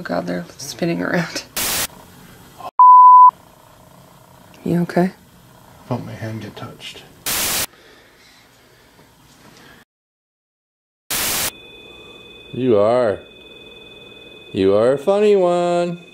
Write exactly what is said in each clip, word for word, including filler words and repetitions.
Oh God, they're spinning around. Oh, you okay? Felt my hand get touched. You are. You are a funny one.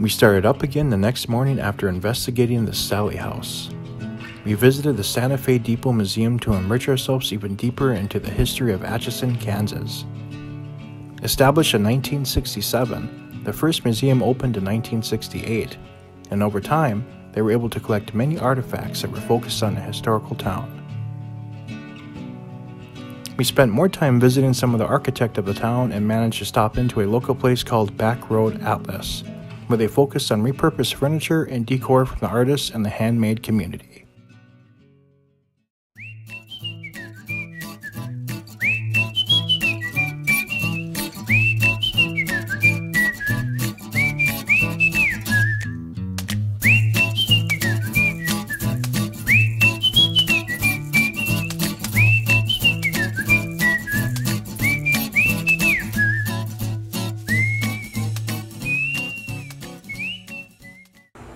We started up again the next morning after investigating the Sally House. We visited the Santa Fe Depot Museum to enrich ourselves even deeper into the history of Atchison, Kansas. Established in nineteen sixty-seven, the first museum opened in nineteen sixty-eight, and over time, they were able to collect many artifacts that were focused on the historical town. We spent more time visiting some of the architect of the town and managed to stop into a local place called Back Road Atlas, where they focused on repurposed furniture and decor from the artists and the handmade community.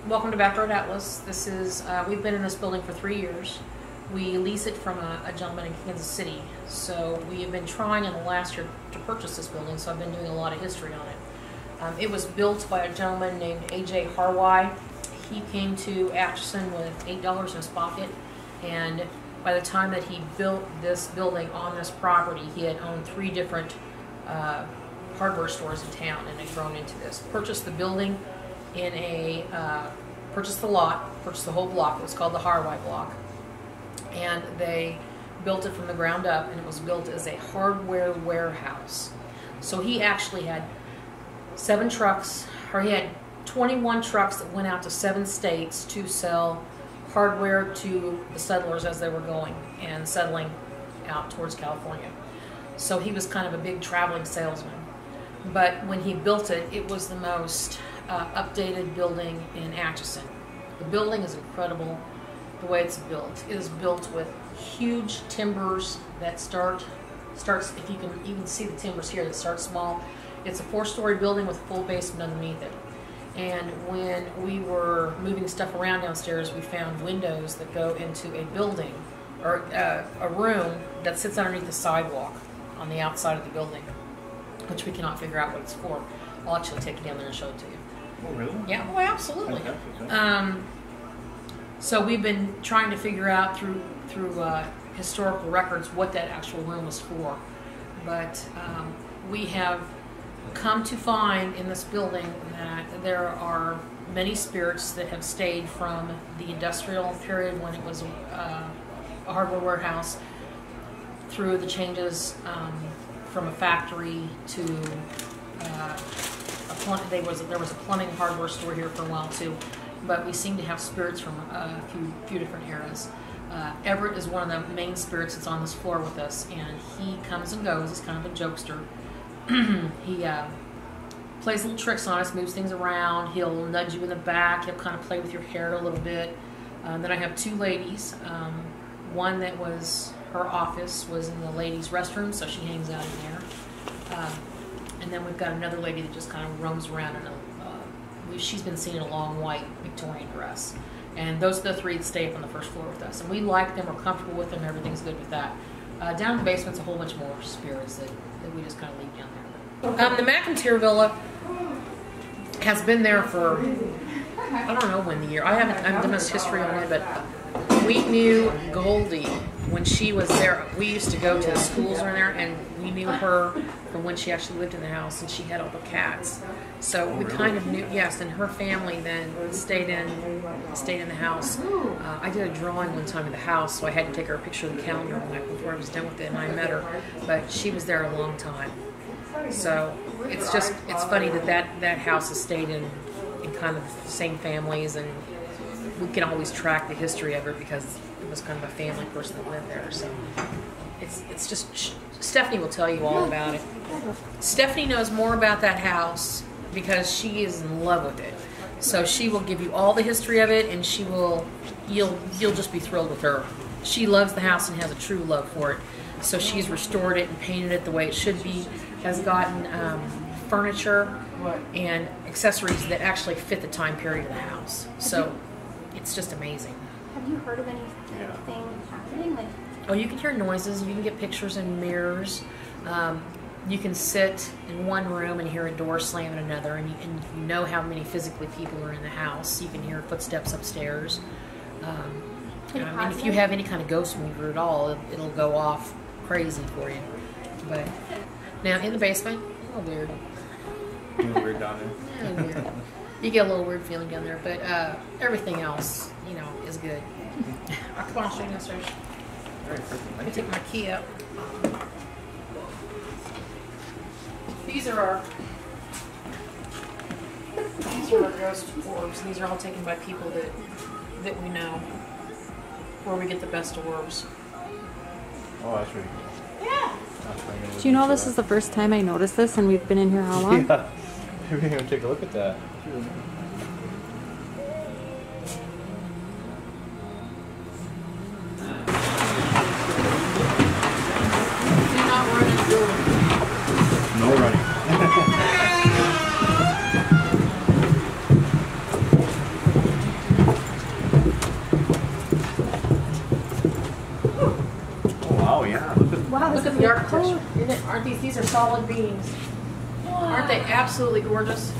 Welcome to Back Road Atlas. This is, uh, we've been in this building for three years. We lease it from a, a gentleman in Kansas City. So we have been trying in the last year to purchase this building, so I've been doing a lot of history on it. Um, it was built by a gentleman named A J Harwai. He came to Atchison with eight dollars in his pocket, and by the time that he built this building on this property, he had owned three different uh, hardware stores in town and had grown into this. Purchased the building in a, uh, purchased the lot, purchased the whole block. It was called the Haraway block. And they built it from the ground up, and it was built as a hardware warehouse. So he actually had seven trucks, or he had twenty-one trucks that went out to seven states to sell hardware to the settlers as they were going and settling out towards California. So he was kind of a big traveling salesman. But when he built it, it was the most Uh, updated building in Atchison. The building is incredible the way it's built. It is built with huge timbers that start, starts, if you can even see the timbers here, that start small. It's a four-story building with a full basement underneath it. And when we were moving stuff around downstairs, we found windows that go into a building, or uh, a room that sits underneath the sidewalk on the outside of the building, which we cannot figure out what it's for. I'll actually take it down there and show it to you. Oh, really? Yeah, well, absolutely. Um, so we've been trying to figure out through through uh, historical records what that actual room was for. But um, we have come to find in this building that there are many spirits that have stayed from the industrial period when it was uh, a hardware warehouse through the changes um, from a factory to... Uh, There was, a, there was a plumbing hardware store here for a while too, but we seem to have spirits from a few, few different eras. Uh, Everett is one of the main spirits that's on this floor with us, and he comes and goes. He's kind of a jokester. He uh, plays little tricks on us, moves things around. He'll nudge you in the back. He'll kind of play with your hair a little bit. Uh, then I have two ladies. Um, one that was, her office was in the ladies' restroom, so she hangs out in there. Uh, And then we've got another lady that just kind of roams around in a, uh, she's been seen in a long white Victorian dress. And those are the three that stay up on the first floor with us. And we like them, we're comfortable with them, everything's good with that. Uh, down in the basement's a whole bunch more spirits that, that we just kind of leave down there. Um, the McInteer Villa has been there for, I don't know when the year, I haven't, I haven't done much history on it, but we knew Goldie when she was there. We used to go to the schools around there, and we knew her from when she actually lived in the house, and she had all the cats. So we kind of knew, yes, and her family then stayed in stayed in the house. Uh, I did a drawing one time of the house, so I had to take her a picture of the calendar before I was done with it, and I met her. But she was there a long time. So it's just, it's funny that that, that house has stayed in, in kind of the same families, and we can always track the history of it because it was kind of a family person that lived there. So it's, it's just, Stephanie will tell you all about it. Stephanie knows more about that house because she is in love with it. So she will give you all the history of it, and she will, you'll, you'll just be thrilled with her. She loves the house and has a true love for it. So she's restored it and painted it the way it should be, has gotten um, furniture and accessories that actually fit the time period of the house. So it's just amazing. Have you heard of anything happening? Like, oh, you can hear noises. You can get pictures and mirrors. Um, you can sit in one room and hear a door slam in another, and you, and you know how many physically people are in the house. You can hear footsteps upstairs. Um, you know, I mean, if you have any kind of ghost meter at all, it, it'll go off crazy for you. But now in the basement, a little weird. A little weird down there. A little weird. You get a little weird feeling down there, but uh, everything else, you know, is good. I come on, show you downstairs. All right, perfect. Let me take my key out. These are our these are our ghost orbs. These are all taken by people that that we know, where we get the best orbs. Oh, that's really cool. Yeah. Do you know this is the first time I noticed this, and we've been in here how long? Yeah. Maybe we can take a look at that. Solid beams. Aren't they absolutely gorgeous?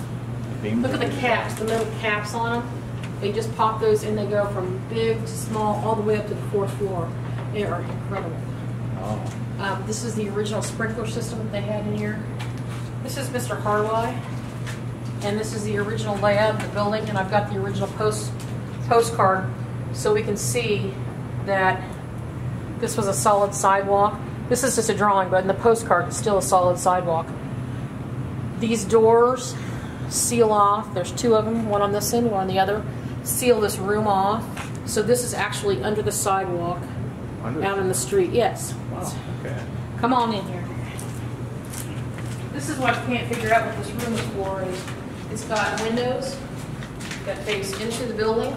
Beams. Look at the caps, the metal caps on them. They just pop those in. They go from big to small all the way up to the fourth floor. They are incredible. Oh. Um, this is the original sprinkler system that they had in here. This is Mister Harwai, and this is the original layout of the building, and I've got the original post postcard so we can see that this was a solid sidewalk. This is just a drawing, but in the postcard, it's still a solid sidewalk. These doors seal off. There's two of them, one on this end, one on the other. Seal this room off. So this is actually under the sidewalk, under out in the street. Yes. Wow. Okay. Come on in here. This is what I can't figure out what this room is for. Is it's got windows that face into the building,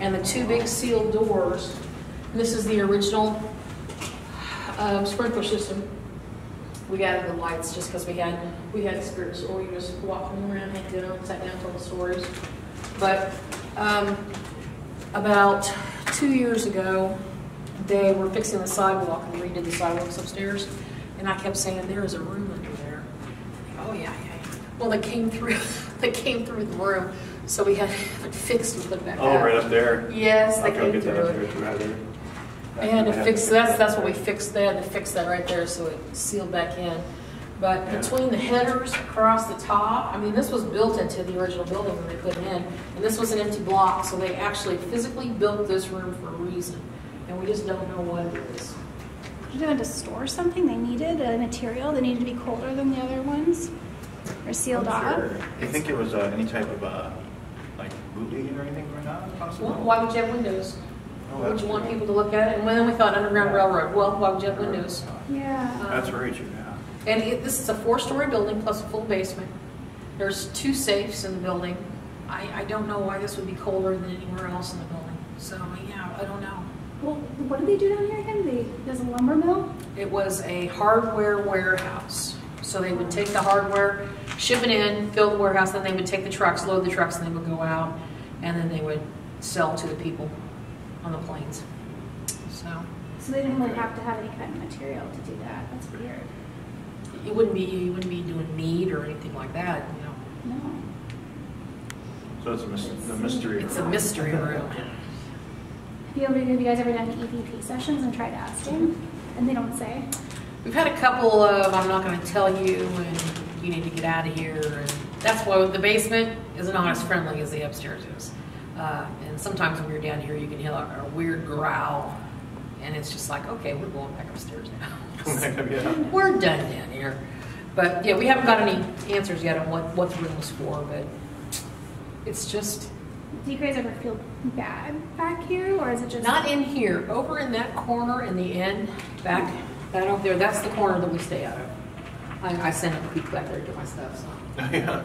and the two big sealed doors. And this is the original Um, sprinkler system. We added the lights just because we had we had spirits, or you just walking around, had dinner, and sat down, told the stories. But um, about two years ago, they were fixing the sidewalk and redid the sidewalks upstairs, and I kept saying there is a room under there. Oh yeah, yeah. Well, they came through. They came through the room, so we had it fixed and put it back. Oh, out. Right up there. Yes, they I'll came through. It. They had to fix that's that's what we fixed. They had to fix that right there, so it sealed back in. But yeah, between the headers across the top, I mean, this was built into the original building when they put it in, and this was an empty block, so they actually physically built this room for a reason, and we just don't know what it is. Did they have to store something? They needed a material that needed to be colder than the other ones, or sealed off. I think it was uh, any type of uh, like bootlegging or anything or not. Possible. Well, why would you have windows? Oh, would you want people to look at it? And then we thought Underground Railroad. Well, why would you have windows? Yeah. Um, that's right, yeah. And it, this is a four-story building plus a full basement. There's two safes in the building. I, I don't know why this would be colder than anywhere else in the building. So, yeah, I don't know. Well, what did they do down here again? They, there's a lumber mill? It was a hardware warehouse. So they would take the hardware, ship it in, fill the warehouse, then they would take the trucks, load the trucks, and they would go out, and then they would sell to the people on the planes. So, So they didn't really have to have any kind of material to do that. That's weird. It wouldn't be, you wouldn't be doing meat or anything like that, you know. No. So it's a, mis it's a mystery it's room. It's a mystery room. Have you, have you guys ever done E V P sessions and tried asking? And they don't say? We've had a couple of, I'm not going to tell you, and you need to get out of here. And that's why the basement isn't as friendly as the upstairs is. Uh, and sometimes when you're down here, you can hear like a weird growl. And it's just like, okay, we're going back upstairs now. Yeah. We're done down here. But yeah, we haven't got any answers yet on what, what the room was for, but it's just... Do you guys ever feel bad back here, or is it just... Not in here. Over in that corner in the end, back, back over there, that's the corner that we stay out of. I, I send a creep back there to do my stuff, so... Oh, yeah.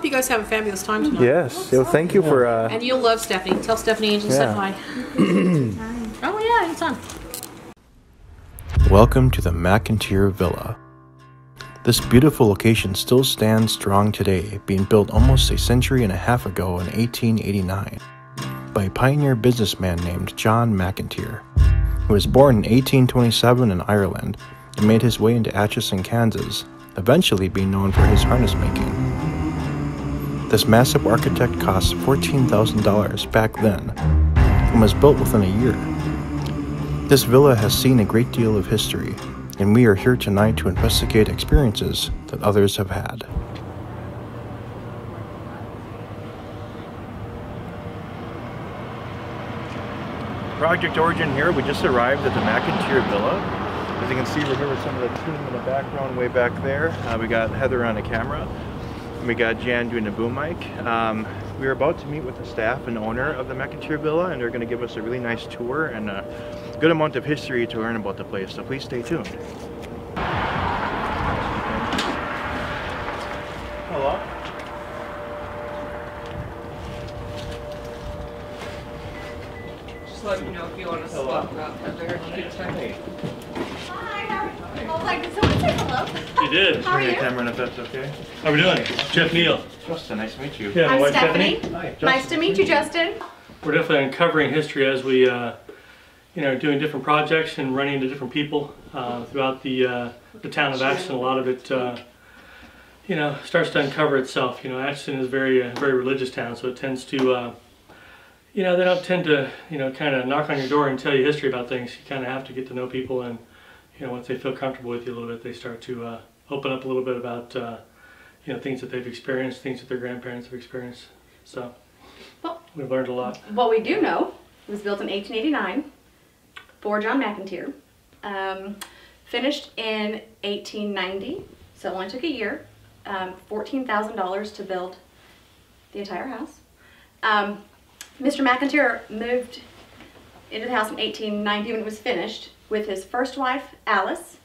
You guys have a fabulous time tonight. Yes. Oh, thank you for. Uh, and you'll love Stephanie. Tell Stephanie Angel said hi. Oh yeah, anytime. Welcome to the McInteer Villa. This beautiful location still stands strong today, being built almost a century and a half ago in eighteen eighty-nine by a pioneer businessman named John McInteer, who was born in eighteen twenty-seven in Ireland and made his way into Atchison, Kansas, eventually being known for his harness making. This massive architect cost fourteen thousand dollars back then and was built within a year. This villa has seen a great deal of history, and we are here tonight to investigate experiences that others have had. Project Origin here. We just arrived at the McInteer Villa. As you can see, remember some of the team in the background way back there. Uh, we got Heather on the camera. We got Jan doing the boom mic. Um, we were about to meet with the staff and owner of the McInteer Villa, and they're going to give us a really nice tour and a good amount of history to learn about the place, so please stay tuned. Hello. Just let me know if you want to swap out Heather. Hi. Hi. I was like, did someone say hello? You did. How are you? Cameron, if that's okay. How are we doing? Jeff Neal. Justin, nice to meet you. Yeah, I'm wife, Stephanie. Stephanie. Hi, Justin. Nice to meet you, Justin. We're definitely uncovering history as we, uh, you know, doing different projects and running into different people uh, throughout the uh, the town of Atchison. A lot of it, uh, you know, starts to uncover itself. You know, Atchison is a very, uh, very religious town, so it tends to, uh, you know, they don't tend to, you know, kind of knock on your door and tell you history about things. You kind of have to get to know people and. You know, once they feel comfortable with you a little bit, they start to uh, open up a little bit about, uh, you know, things that they've experienced, things that their grandparents have experienced. So, well, we've learned a lot. What we do know, it was built in eighteen eighty-nine for John McInteer, um, finished in eighteen ninety, so it only took a year, um, fourteen thousand dollars to build the entire house. Um, Mister McInteer moved into the house in eighteen ninety when it was finished, with his first wife, Alice.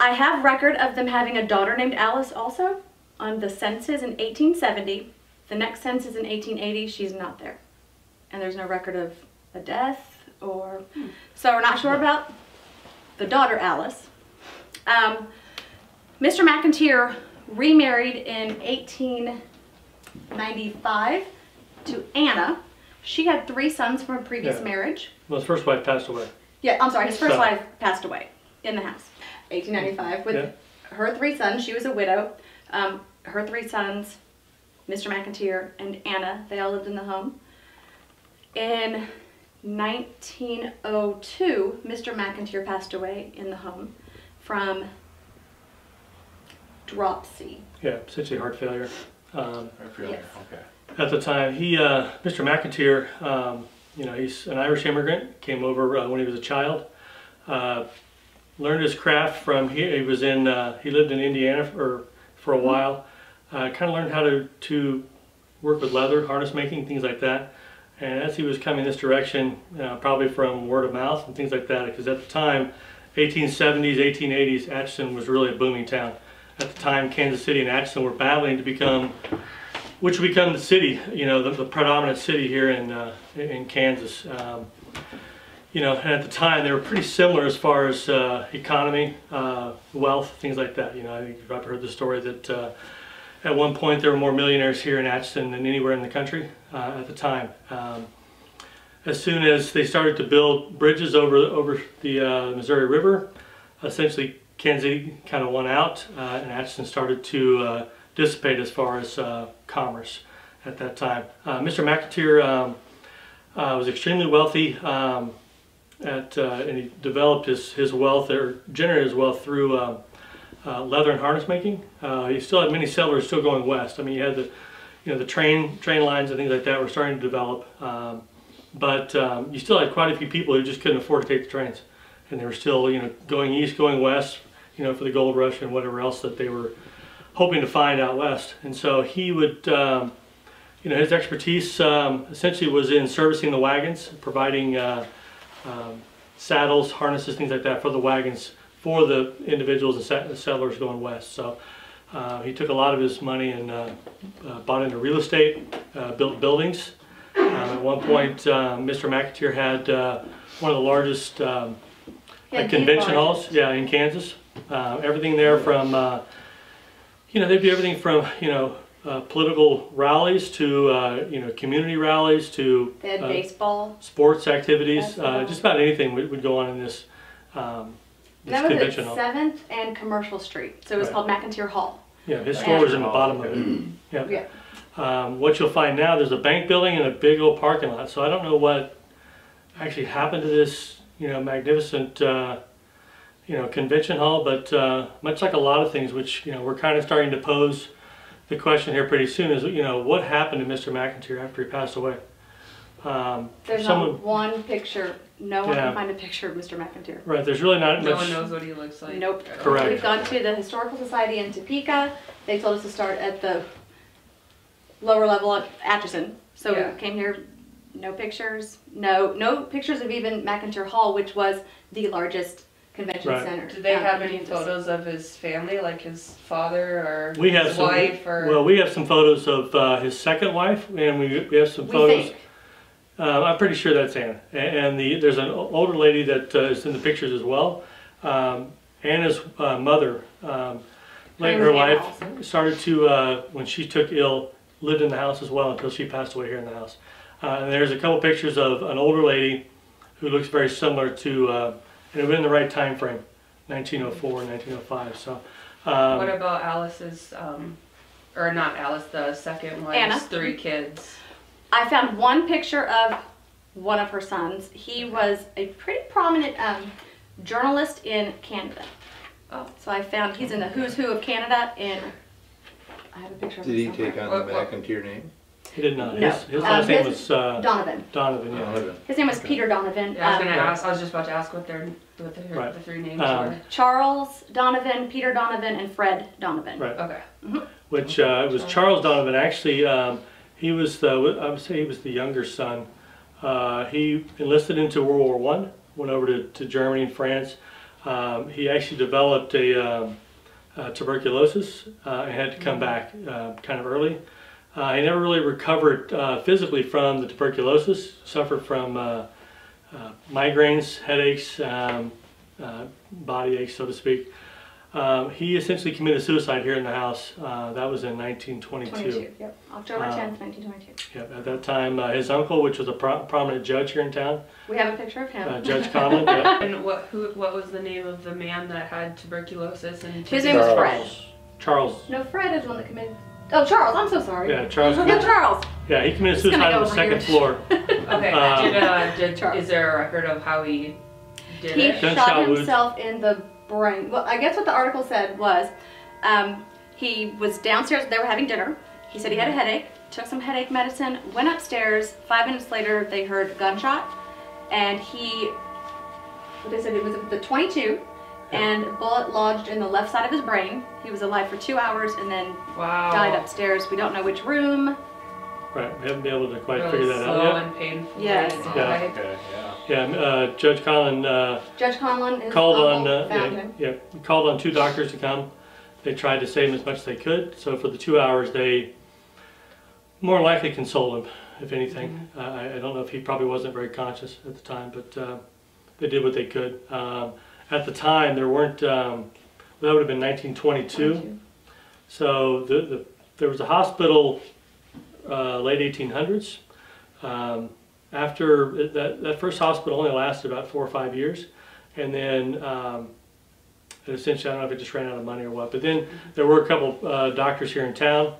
I have record of them having a daughter named Alice also on the census in eighteen seventy. The next census in eighteen eighty, she's not there. And there's no record of a death or... Hmm. So we're not sure about the daughter, Alice. Um, Mister McInteer remarried in eighteen ninety-five to Anna. She had three sons from a previous yeah. marriage. Well, his first wife passed away. Yeah, I'm sorry, his first so. wife passed away in the house, eighteen ninety-five, with yeah. her three sons. She was a widow. Um, her three sons, Mister McInteer and Anna, they all lived in the home. In nineteen oh two, Mister McInteer passed away in the home from dropsy. Yeah, essentially heart failure. Um, heart failure, yes. Okay. At the time, he, uh, Mister McInteer, um, you know, he's an Irish immigrant, came over uh, when he was a child, uh, learned his craft from, he, he was in, uh, he lived in Indiana for, for a while, uh, kind of learned how to, to worked with leather, harness making, things like that. And as he was coming this direction, uh, probably from word of mouth and things like that, because at the time, eighteen seventies, eighteen eighties, Atchison was really a booming town. At the time, Kansas City and Atchison were battling to become, which become the city, you know, the, the predominant city here in, uh, in Kansas. Um, you know, and at the time, they were pretty similar as far as uh, economy, uh, wealth, things like that. You know, I think you've probably heard the story that uh, at one point, there were more millionaires here in Atchison than anywhere in the country uh, at the time. Um, as soon as they started to build bridges over, over the uh, Missouri River, essentially Kansas City kind of won out, uh, and Atchison started to uh, dissipate as far as uh, commerce at that time. Uh, Mister McInteer um, uh, was extremely wealthy, um, at, uh, and he developed his, his wealth, or generated his wealth through um, Uh, leather and harness making. Uh, you still had many settlers still going west. I mean, you had the, you know, the train train lines and things like that were starting to develop, um, but um, you still had quite a few people who just couldn't afford to take the trains, and they were still, you know, going east, going west, you know, for the gold rush and whatever else that they were hoping to find out west. And so he would, um, you know, his expertise um, essentially was in servicing the wagons, providing uh, um, saddles, harnesses, things like that for the wagons, for the individuals and settlers going west. So uh, he took a lot of his money and uh, uh, bought into real estate, uh, built buildings. Um, at one point, uh, Mister McInteer had uh, one of the largest um, yeah, convention halls yeah, in Kansas. Uh, everything there from, uh, you know, they'd do everything from, you know, uh, political rallies to, uh, you know, community rallies to they had uh, baseball, sports activities, uh, just about anything would, would go on in this um, That was at seventh and Commercial Street, so it was right. called McInteer Hall. Yeah, his store was in the bottom of it. Yeah. yeah. Um, what you'll find now, there's a bank building and a big old parking lot. So I don't know what actually happened to this, you know, magnificent, uh, you know, convention hall. But uh, much like a lot of things, which you know, we're kind of starting to pose the question here pretty soon is, you know, what happened to Mister McInteer after he passed away? Um, there's someone, not one picture. No one yeah. can find a picture of Mister McInteer. Right, there's really not much. No one knows what he looks like. Nope. Correct. We've gone to the Historical Society in Topeka. They told us to start at the lower level at Atchison. So yeah. we came here, no pictures, no no pictures of even McInteer Hall, which was the largest convention right. center. Do they have any photos of his family, like his father or we his have wife? Some, or... Well, we have some photos of uh, his second wife, and we, we have some we photos. Think. Uh, I'm pretty sure that's Anna, and the, there's an older lady that uh, is in the pictures as well. Um, Anna's uh, mother, um, late in her life, awesome. started to, uh, when she took ill, lived in the house as well until she passed away here in the house. Uh, and there's a couple pictures of an older lady who looks very similar to, uh, and it was in the right time frame, nineteen oh four, nineteen oh five. So. Um, what about Alice's, um, or not Alice, the second wife's Anna. three kids? I found one picture of one of her sons. He was a pretty prominent um, journalist in Canada. Oh, so I found he's in the who's who of Canada, and I have a picture of him. Did he take on the McInteer name? He did not. No. His, his last um, name his was uh, Donovan. Donovan, yeah. Donovan. His name was okay. Peter Donovan. Yeah, I was um, gonna ask. I was just about to ask what their what the, right. the three names um, were. Charles Donovan, Peter Donovan, and Fred Donovan. Right. Okay. Mm-hmm. Which uh, it was Charles Donovan actually. Um, He was the, I would say he was the younger son. Uh, he enlisted into World War One, went over to, to Germany and France. Um, he actually developed a, um, a tuberculosis uh, and had to come back uh, kind of early. Uh, he never really recovered uh, physically from the tuberculosis, suffered from uh, uh, migraines, headaches, um, uh, body aches, so to speak. Um, he essentially committed suicide here in the house. Uh, that was in nineteen twenty-two. Yep. October tenth, nineteen twenty-two. Yep. At that time, uh, his uncle, which was a pro prominent judge here in town. We have a picture of him. Uh, Judge Conlon. Yeah. And what, who, what was the name of the man that had tuberculosis? And his name was Fred. Charles. No, Fred is the one that committed. Oh, Charles. I'm so sorry. Yeah, Charles. No, Charles. Yeah, he committed suicide on the second floor. Okay. Um, did, uh, did, Charles. Is there a record of how he did he it? He shot himself in the brain. Well, I guess what the article said was um, he was downstairs, they were having dinner, he said he had a headache, took some headache medicine, went upstairs, five minutes later they heard a gunshot, and he, what they said, it was the twenty-two, and a bullet lodged in the left side of his brain. He was alive for two hours and then wow. died upstairs. We don't know which room, Right, we haven't been able to quite really figure that out yet. Slow and painful. Yes. Wow. Yeah. Right. Okay, yeah. Yeah. Uh, Judge Conlon. Uh, Judge Conlon called on. Uh, yeah, yeah, called on two doctors to come. They tried to save him as much as they could. So for the two hours, they more likely consoled him, if anything. Mm-hmm. uh, I, I don't know if he probably wasn't very conscious at the time, but uh, they did what they could. Um, at the time, there weren't. Um, that would have been nineteen twenty-two. twenty-two. So the, the there was a hospital. Uh, late eighteen hundreds. Um, after it, that, that first hospital only lasted about four or five years, and then um, essentially, I don't know if it just ran out of money or what. But then there were a couple uh, doctors here in town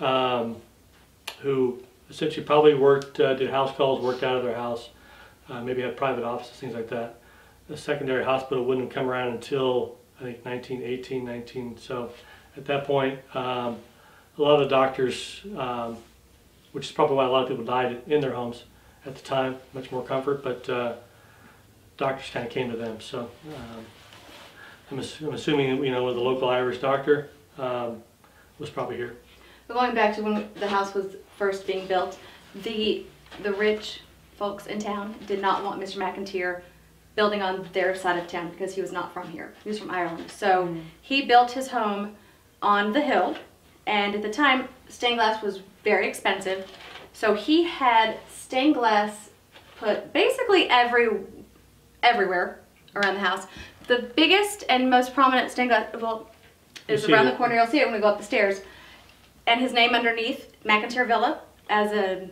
um, who essentially probably worked, uh, did house calls, worked out of their house, uh, maybe had private offices, things like that. The secondary hospital wouldn't come around until I think nineteen eighteen, nineteen. So at that point, um, a lot of the doctors. Um, which is probably why a lot of people died in their homes at the time, much more comfort, but uh, doctors kind of came to them. So um, I'm, ass I'm assuming, you know, the local Irish doctor um, was probably here. But going back to when the house was first being built, the, the rich folks in town did not want Mister McInteer building on their side of town because he was not from here. He was from Ireland. So mm. he built his home on the hill, and at the time, stained glass was very expensive, so he had stained glass put basically every everywhere around the house. The biggest and most prominent stained glass well is around it. The corner. You'll see it when we go up the stairs, and his name underneath, McInteer Villa, as a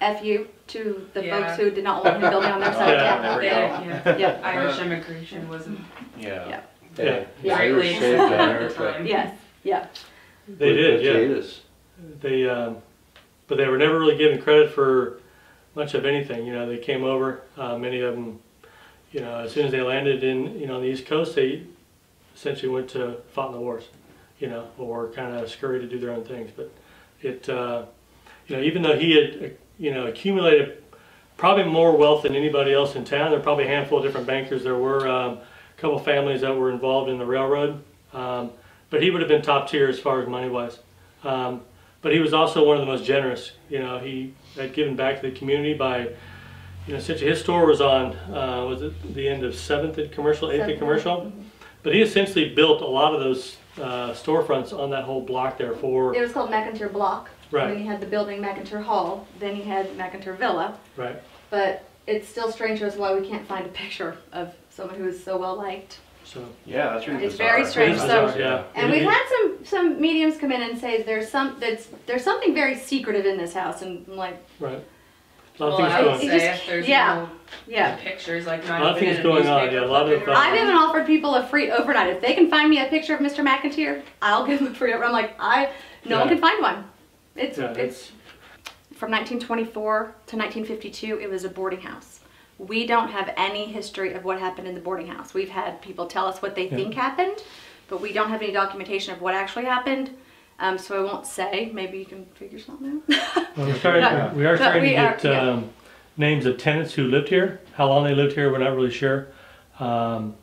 F U to the yeah. folks who did not want him building on their side. Yeah, yeah. yeah. yeah. Irish immigration wasn't. Yeah. Yeah. Yeah. yeah. yeah. yeah. Irish at the time. Yes. Yeah. They did. Yeah. Potatoes. They, um, but they were never really given credit for much of anything. You know, they came over. Uh, many of them, you know, as soon as they landed in, you know, on the East Coast, they essentially went to fought in the wars, you know, or kind of scurried to do their own things. But it, uh, you know, even though he had, you know, accumulated probably more wealth than anybody else in town, there were probably a handful of different bankers. There were um, a couple families that were involved in the railroad, um, but he would have been top tier as far as money wise. Um, But he was also one of the most generous. You know, he had given back to the community by, you know, essentially his store was on, uh, was it the end of seventh at Commercial, eighth at Commercial? But he essentially built a lot of those uh, storefronts on that whole block there for... It was called McInteer Block. Right. Then he had the building McInteer Hall. Then he had McInteer Villa. Right. But it's still strange to us why we can't find a picture of someone who is so well liked. So yeah, that's really it's bizarre. Very strange. Bizarre, so, yeah. And we've had some some mediums come in and say there's some that's there's something very secretive in this house, and I'm like right. A lot well, of things I would going. Say if there's yeah, no yeah. pictures like not a lot of things going on. Yeah, a lot of. I've even offered people a free overnight if they can find me a picture of Mister McInteer. I'll give them a free overnight. I'm like I no yeah. one can find one. It's yeah, it's from nineteen twenty-four to nineteen fifty-two. It was a boarding house. We don't have any history of what happened in the boarding house. We've had people tell us what they yeah. think happened, but we don't have any documentation of what actually happened. Um, so I won't say. Maybe you can figure something out. Well, we're starting, no, we are starting we to get are, yeah. um, names of tenants who lived here. How long they lived here, we're not really sure. Um,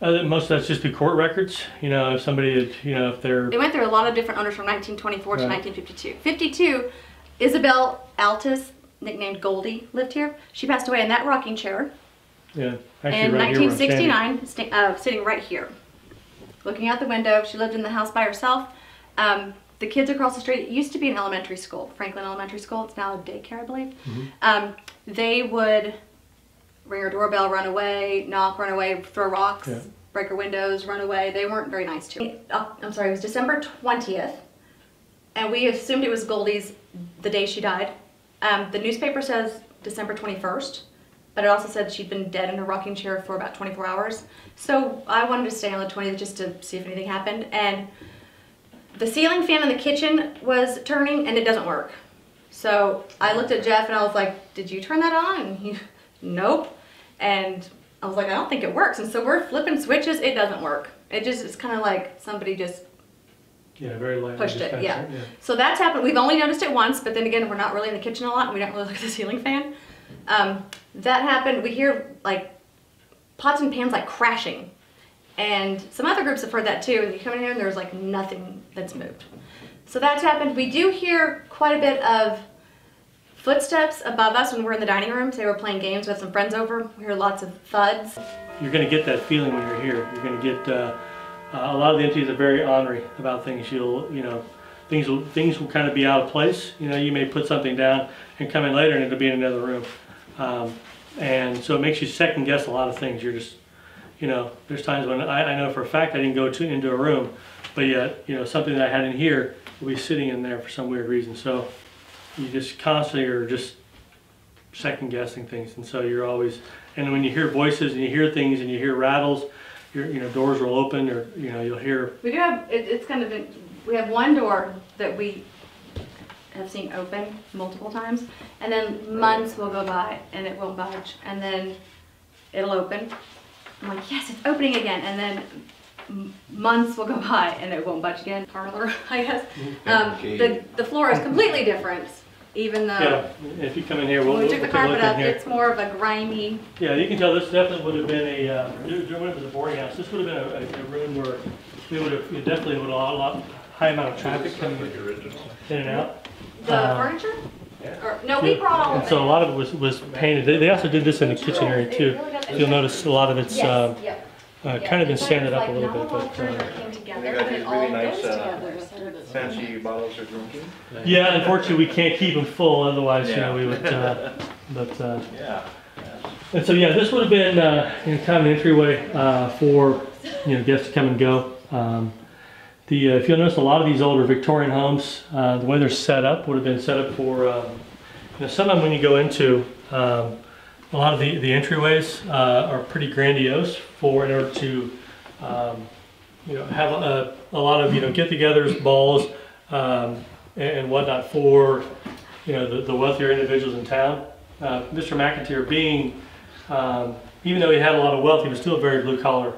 most of that's just through court records. You know, if somebody, had, you know, if they're... They went through a lot of different owners from nineteen twenty-four right. to nineteen fifty-two. fifty-two, Isabel Altus, nicknamed Goldie, lived here. She passed away in that rocking chair. Yeah, actually in right nineteen sixty-nine, uh, sitting right here, looking out the window. She lived in the house by herself. Um, the kids across the street, it used to be an elementary school, Franklin Elementary School. It's now a daycare, I believe. Mm-hmm. um, they would ring her doorbell, run away, knock, run away, throw rocks, yeah. break her windows, run away. They weren't very nice to her. Oh, I'm sorry, it was December twentieth, and we assumed it was Goldie's the day she died. Um, the newspaper says December twenty-first, but it also said she'd been dead in her rocking chair for about twenty-four hours. So I wanted to stay on the twentieth just to see if anything happened. And the ceiling fan in the kitchen was turning, and it doesn't work. So I looked at Jeff and I was like, "Did you turn that on?" And he, "Nope." And I was like, "I don't think it works." And so we're flipping switches. It doesn't work. It just it's kind of like somebody just. Yeah, very lightly pushed it, yeah. it, yeah. So that's happened. We've only noticed it once, but then again, we're not really in the kitchen a lot, and we don't really look at the ceiling fan. Um, that happened. We hear like pots and pans like crashing, and some other groups have heard that too. And you come in here, and there's like nothing that's moved. So that's happened. We do hear quite a bit of footsteps above us when we're in the dining room. So they were playing games with some friends over. We hear lots of thuds. You're going to get that feeling when you're here. You're going to get uh, uh, a lot of the M Ts are very ornery about things. You'll, you know, things will things will kind of be out of place. You know, you may put something down and come in later and it'll be in another room. Um, and so it makes you second guess a lot of things. You're just, you know, there's times when I, I know for a fact I didn't go to into a room, but yet, you know, something that I had in here will be sitting in there for some weird reason. So you just constantly are just second guessing things. And so you're always, and when you hear voices and you hear things and you hear rattles, your, you know, doors will open, or, you know, you'll hear. We do have, it, it's kind of, a, we have one door that we have seen open multiple times, and then months will go by and it won't budge, and then it'll open. I'm like, yes, it's opening again, and then months will go by and it won't budge again. Parlor, I guess. Um, the the floor is completely different, even though. Yeah, if you come in here, we'll. When we took the carpet up, it's more of a grimy. Yeah, you can tell this definitely would have been a. Uh, when it was a boarding house, this would have been a, a room where we would have definitely would have a lot high amount of traffic coming in and out. The um, furniture. Or, no, we brought all of it. So a lot of it was, was painted. They, they also did this in the kitchen area too. You'll notice a lot of it's uh, uh, kind of been sanded up a little bit. But, uh, they got these really nice uh, fancy bottles of drinking. Yeah, unfortunately we can't keep them full. Otherwise, you know, we would. Uh, but uh, yeah. And so yeah, this would have been uh, in kind of an entryway uh, for, you know, guests to come and go. Um, The, uh, if you'll notice, a lot of these older Victorian homes, uh, the way they're set up would have been set up for, um, you know, some of them when you go into, um, a lot of the, the entryways uh, are pretty grandiose for, in order to, um, you know, have a, a lot of, you know, get-togethers, balls, um, and, and whatnot for, you know, the, the wealthier individuals in town. Uh, Mister McInteer being, um, even though he had a lot of wealth, he was still very blue-collar.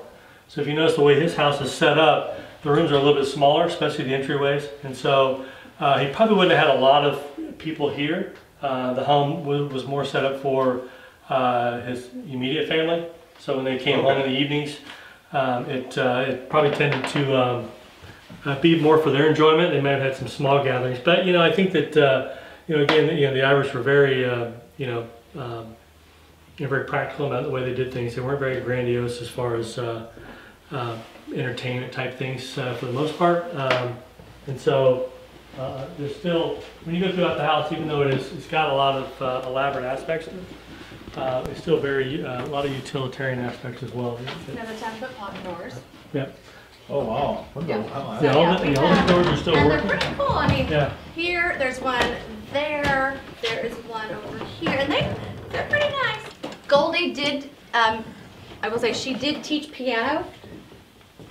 So if you notice the way his house is set up, the rooms are a little bit smaller, especially the entryways, and so uh, he probably wouldn't have had a lot of people here. Uh, the home was more set up for uh, his immediate family, so when they came okay. home in the evenings, um, it, uh, it probably tended to um, uh, be more for their enjoyment. They may have had some small gatherings, but, you know, I think that, uh, you know, again, you know, the Irish were very, uh, you know, um, you know, very practical about the way they did things. They weren't very grandiose as far as uh, uh, entertainment type things uh, for the most part, um, and so uh, there's still, when you go throughout the house, even though it is, it's got a lot of uh, elaborate aspects to it, uh, it's still very uh, a lot of utilitarian aspects as well. Another ten foot pop doors. Yep. Oh wow. What yep. the, wow. So, yeah, all the, the old doors are still and working. They're pretty cool. I mean, yeah. Here there's one there. There is one over here, and they they're pretty nice. Goldie did, um, I will say, she did teach piano.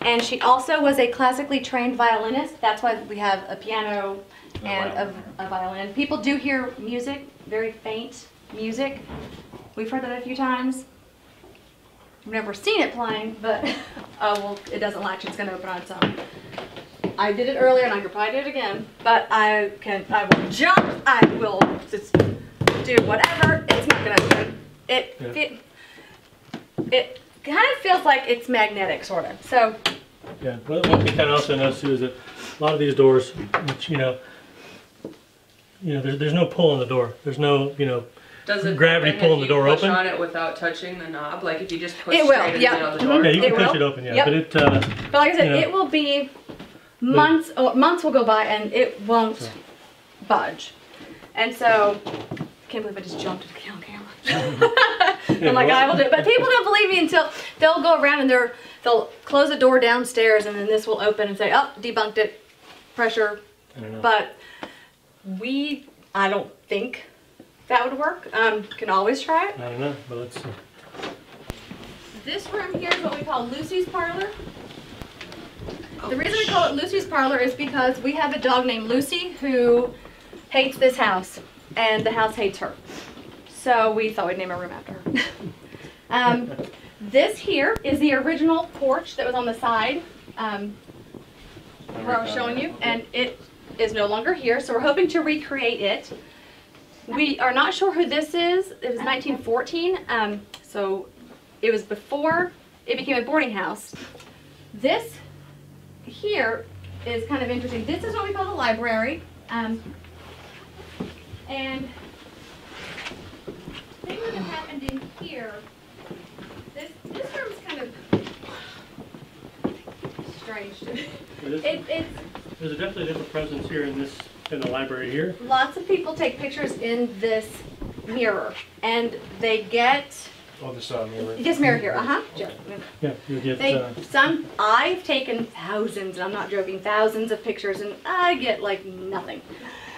And she also was a classically trained violinist. That's why we have a piano and oh, wow. a, a violin. People do hear music, very faint music. We've heard that a few times. I've never seen it playing, but oh well, it doesn't latch. It's going to open on its own. I did it earlier, and I could probably do it again. But I can. I will jump. I will just do whatever. It's not going to open. It. Yeah. It. It. It kind of feels like it's magnetic, sort of. So, yeah. One thing we kind of also notice too is that a lot of these doors, which, you know, you know, there's, there's no pull on the door. There's no, you know, does it gravity pulling the door push open. Push on it without touching the knob, like if you just push it will, straight yep. on the door. Yeah, you can it push will. it open, yeah. Yep. But it. Uh, but like I said, you know, it will be months. Or months will go by and it won't so. budge, and so. I can't believe I just jumped at on camera. I'm like, I will do it. But people don't believe me until they'll go around and they're, they'll close a door downstairs and then this will open and say, oh, debunked it, pressure. I don't know. But we, I don't think that would work. Um, can always try it. I don't know, but let's see. This room here is what we call Lucy's Parlor. Oh, the reason we call it Lucy's Parlor is because we have a dog named Lucy who hates this house. And the house hates her. So we thought we'd name our room after her. um, this here is the original porch that was on the side um, where I was showing you. And it is no longer here, so we're hoping to recreate it. We are not sure who this is. It was nineteen fourteen, um, so it was before it became a boarding house. This here is kind of interesting. This is what we call the library. Um, and things that have happened in here, this, this room's kind of strange to me. It, it's, there's a definitely a different presence here in this, in the library here. Lots of people take pictures in this mirror, and they get... Oh, this uh, mirror. This mirror here, uh-huh. Okay. Yeah, you get... They, uh, some, I've taken thousands, and I'm not joking, thousands of pictures, and I get, like, nothing.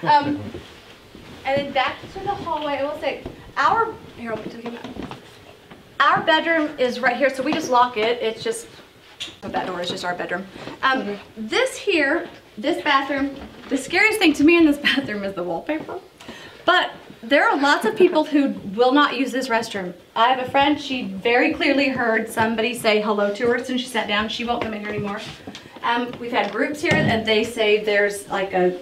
Um, and then back to the hallway, I will say, our... Here, I'll wait till you come out. Our bedroom is right here, so we just lock it. It's just... So that door is just our bedroom. Um, mm-hmm. This here, this bathroom, the scariest thing to me in this bathroom is the wallpaper. But there are lots of people who will not use this restroom. I have a friend, she very clearly heard somebody say hello to her as soon as she sat down. She won't come in here anymore. Um, we've had groups here and they say there's like a,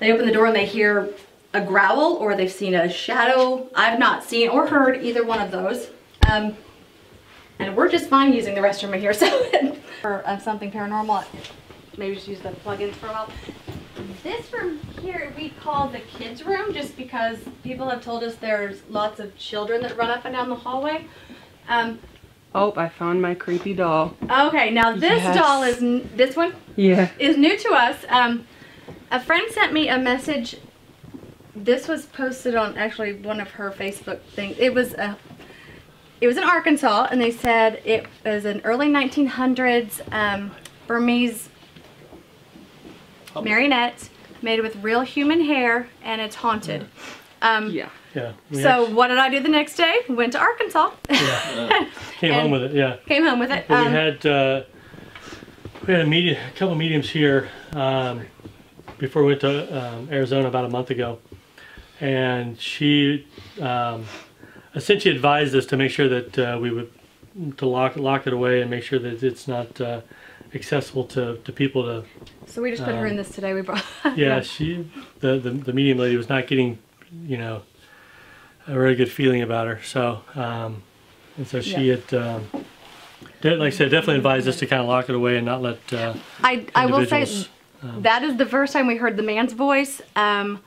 they open the door and they hear a growl or they've seen a shadow. I've not seen or heard either one of those. Um, And we're just fine using the restroom right here, so for um, something paranormal, maybe just use the plugins for a while. This room here we call the kids' room, just because people have told us there's lots of children that run up and down the hallway. Um, oh, I found my creepy doll. Okay, now this yes. doll is n this one. Yeah, is new to us. Um, a friend sent me a message. This was posted on actually one of her Facebook things. It was a. It was in Arkansas, and they said it was an early nineteen hundreds um, Burmese marionette made with real human hair, and it's haunted. Yeah. Um, yeah. yeah. So what did I do the next day? Went to Arkansas. Yeah. Came home with it. Yeah. Came home with it. Well, um, we had uh, we had a, medium, a couple mediums here um, before we went to um, Arizona about a month ago, and she. Um, Essentially advised us to make sure that uh, we would to lock lock it away and make sure that it's not uh, accessible to, to people. To so we just put um, her in this today. We brought. yeah, she the, the the medium lady was not getting, you know, a really good feeling about her. So um, and so she yeah. had, um, did, like I said, definitely advised us to kind of lock it away and not let. Uh, I I will say um, that is the first time we heard the man's voice. Um,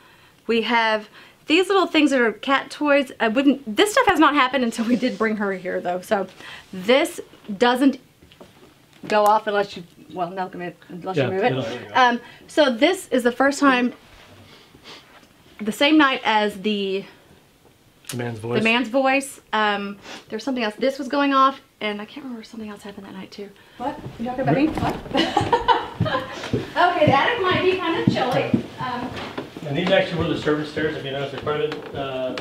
we have. These little things that are cat toys, I wouldn't, this stuff has not happened until we did bring her here though. So this doesn't go off unless you, well, no, unless yeah, you move it. No, um, so this is the first time, the same night as the, the man's voice. The man's voice. Um, there's something else, this was going off and I can't remember something else happened that night too. What, you talking about me? What? Okay, the attic might be kind of chilly. Um, And these actually were the service stairs. If you notice, they're quite a bit, uh,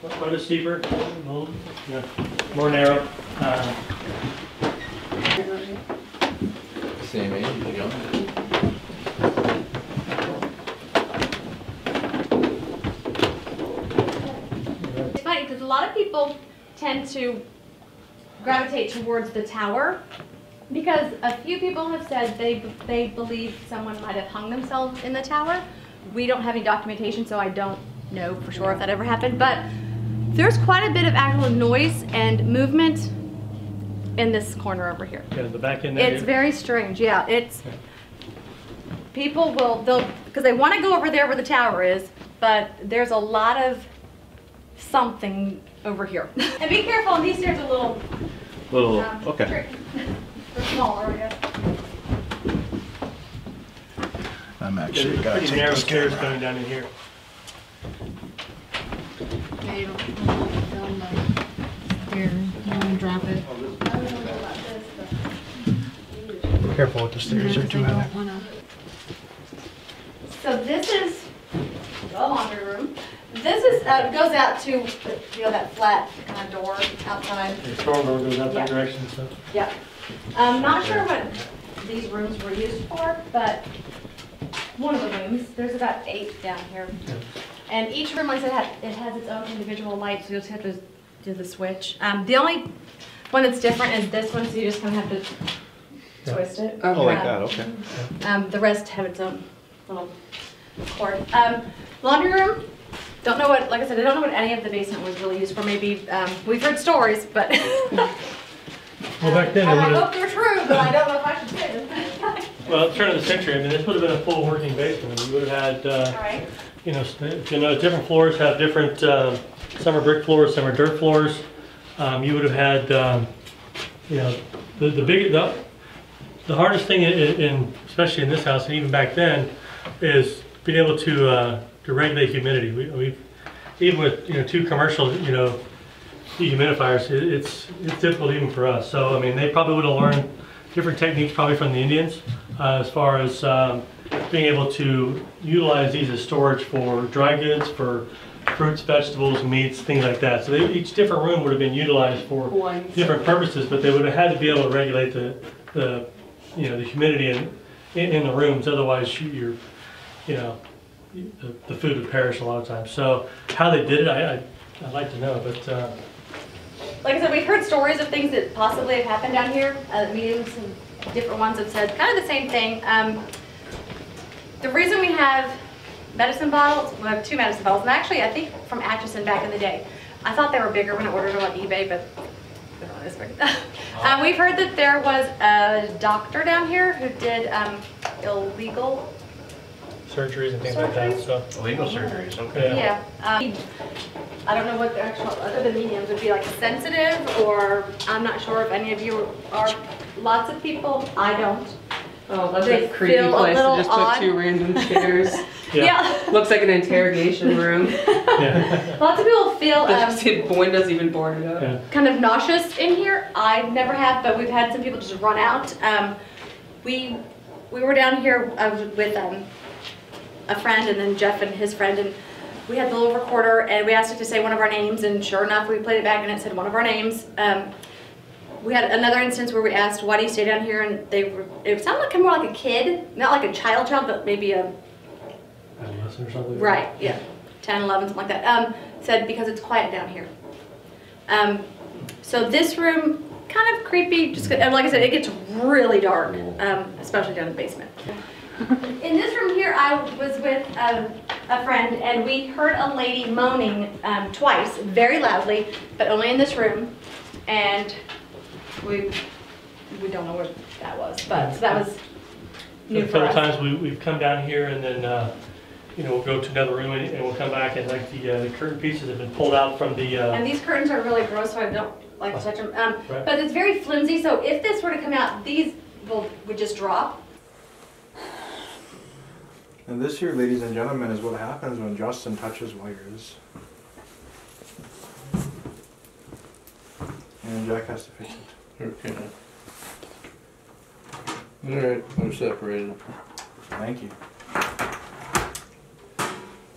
quite a bit steeper, yeah, more narrow. Uh, Same age, you know. It's funny because a lot of people tend to gravitate towards the tower because a few people have said they they believe someone might have hung themselves in the tower. We don't have any documentation, so I don't know for sure if that ever happened, but there's quite a bit of actual noise and movement in this corner over here. Yeah, the back end there. It's very strange, yeah. It's, people will, they'll, because they want to go over there where the tower is, but there's a lot of something over here. And be careful, these stairs are a little, little um, okay. tricky. They're smaller, I guess. I'm actually got to take this camera. Going down in here. Okay, don't film the here. You want to drop it? Careful with the stairs, they're too high. So this is the laundry room. This is uh, goes out to you know that flat kind of door outside. The storm door goes out that yeah. direction. So. Yeah. I'm not sure what these rooms were used for, but. One of the rooms. There's about eight down here. And each room, like I said, it has its own individual light, so you'll just have to do the switch. Um, the only one that's different is this one, so you just kind of have to yeah. twist it. Oh, oh like that, okay. Um, the rest have its own little cord. Um, laundry room, don't know what, like I said, I don't know what any of the basement was really used for. Maybe, um, we've heard stories, but. Well, back then, I, I hope they're true, but I don't know if I should say them. Well, at the turn of the century, I mean, this would have been a full working basement. I mean, we would have had, uh, right. you know, you know, different floors have different. Uh, some are brick floors, some are dirt floors. Um, you would have had, um, you know, the the big the, the hardest thing in, in especially in this house and even back then is being able to uh, to regulate humidity. We, we even with you know two commercial you know dehumidifiers, it, it's it's difficult even for us. So I mean, they probably would have learned different techniques probably from the Indians uh, as far as um, being able to utilize these as storage for dry goods, for fruits, vegetables, meats, things like that. So they, each different room would have been utilized for One. different purposes, but they would have had to be able to regulate the, the you know, the humidity in, in, in the rooms. Otherwise, you're, you know, the, the food would perish a lot of times. So how they did it, I, I, I'd like to know, but. Uh, Like I said, we've heard stories of things that possibly have happened down here. Uh, mediums and different ones have said kind of the same thing. Um, the reason we have medicine bottles, we have two medicine bottles, and actually I think from Atchison back in the day. I thought they were bigger when I ordered them on eBay, but they're not this big. um, we've heard that there was a doctor down here who did um, illegal surgeries and things surgeries? like that. So illegal surgeries, okay. Yeah. Um, I don't know what the actual other than mediums would be like sensitive, or I'm not sure if any of you are. Lots of people, I don't. Oh, that's they a creepy place to just odd. put two random chairs. yeah. yeah. Looks like an interrogation room. yeah. Lots of people feel um, the windows even boarded up. Yeah. Kind of nauseous in here. I never have, but we've had some people just run out. Um, we we were down here uh, with. Um, a friend, and then Jeff and his friend, and we had the little recorder, and we asked it to say one of our names, and sure enough, we played it back, and it said one of our names. Um, we had another instance where we asked, why do you stay down here, and they were, it sounded like, more like a kid, not like a child child, but maybe a... adolescent or something? Right, yeah, ten, eleven, something like that. Um, said, because it's quiet down here. Um, so this room, kind of creepy, just and like I said, it gets really dark, um, especially down in the basement. In this room here, I was with um, a friend, and we heard a lady moaning um, twice, very loudly, but only in this room. And we we don't know where that was, but so that was new for us. Sometimes we, we've come down here, and then uh, you know we'll go to another room, and, and we'll come back, and like the uh, the curtain pieces have been pulled out from the. Uh, and these curtains are really gross, so I don't like to touch them. Um, right. But it's very flimsy, so if this were to come out, these will would just drop. And this here, ladies and gentlemen, is what happens when Justin touches wires. And Jack has to fix it. Okay. Alright, we're separated. Thank you.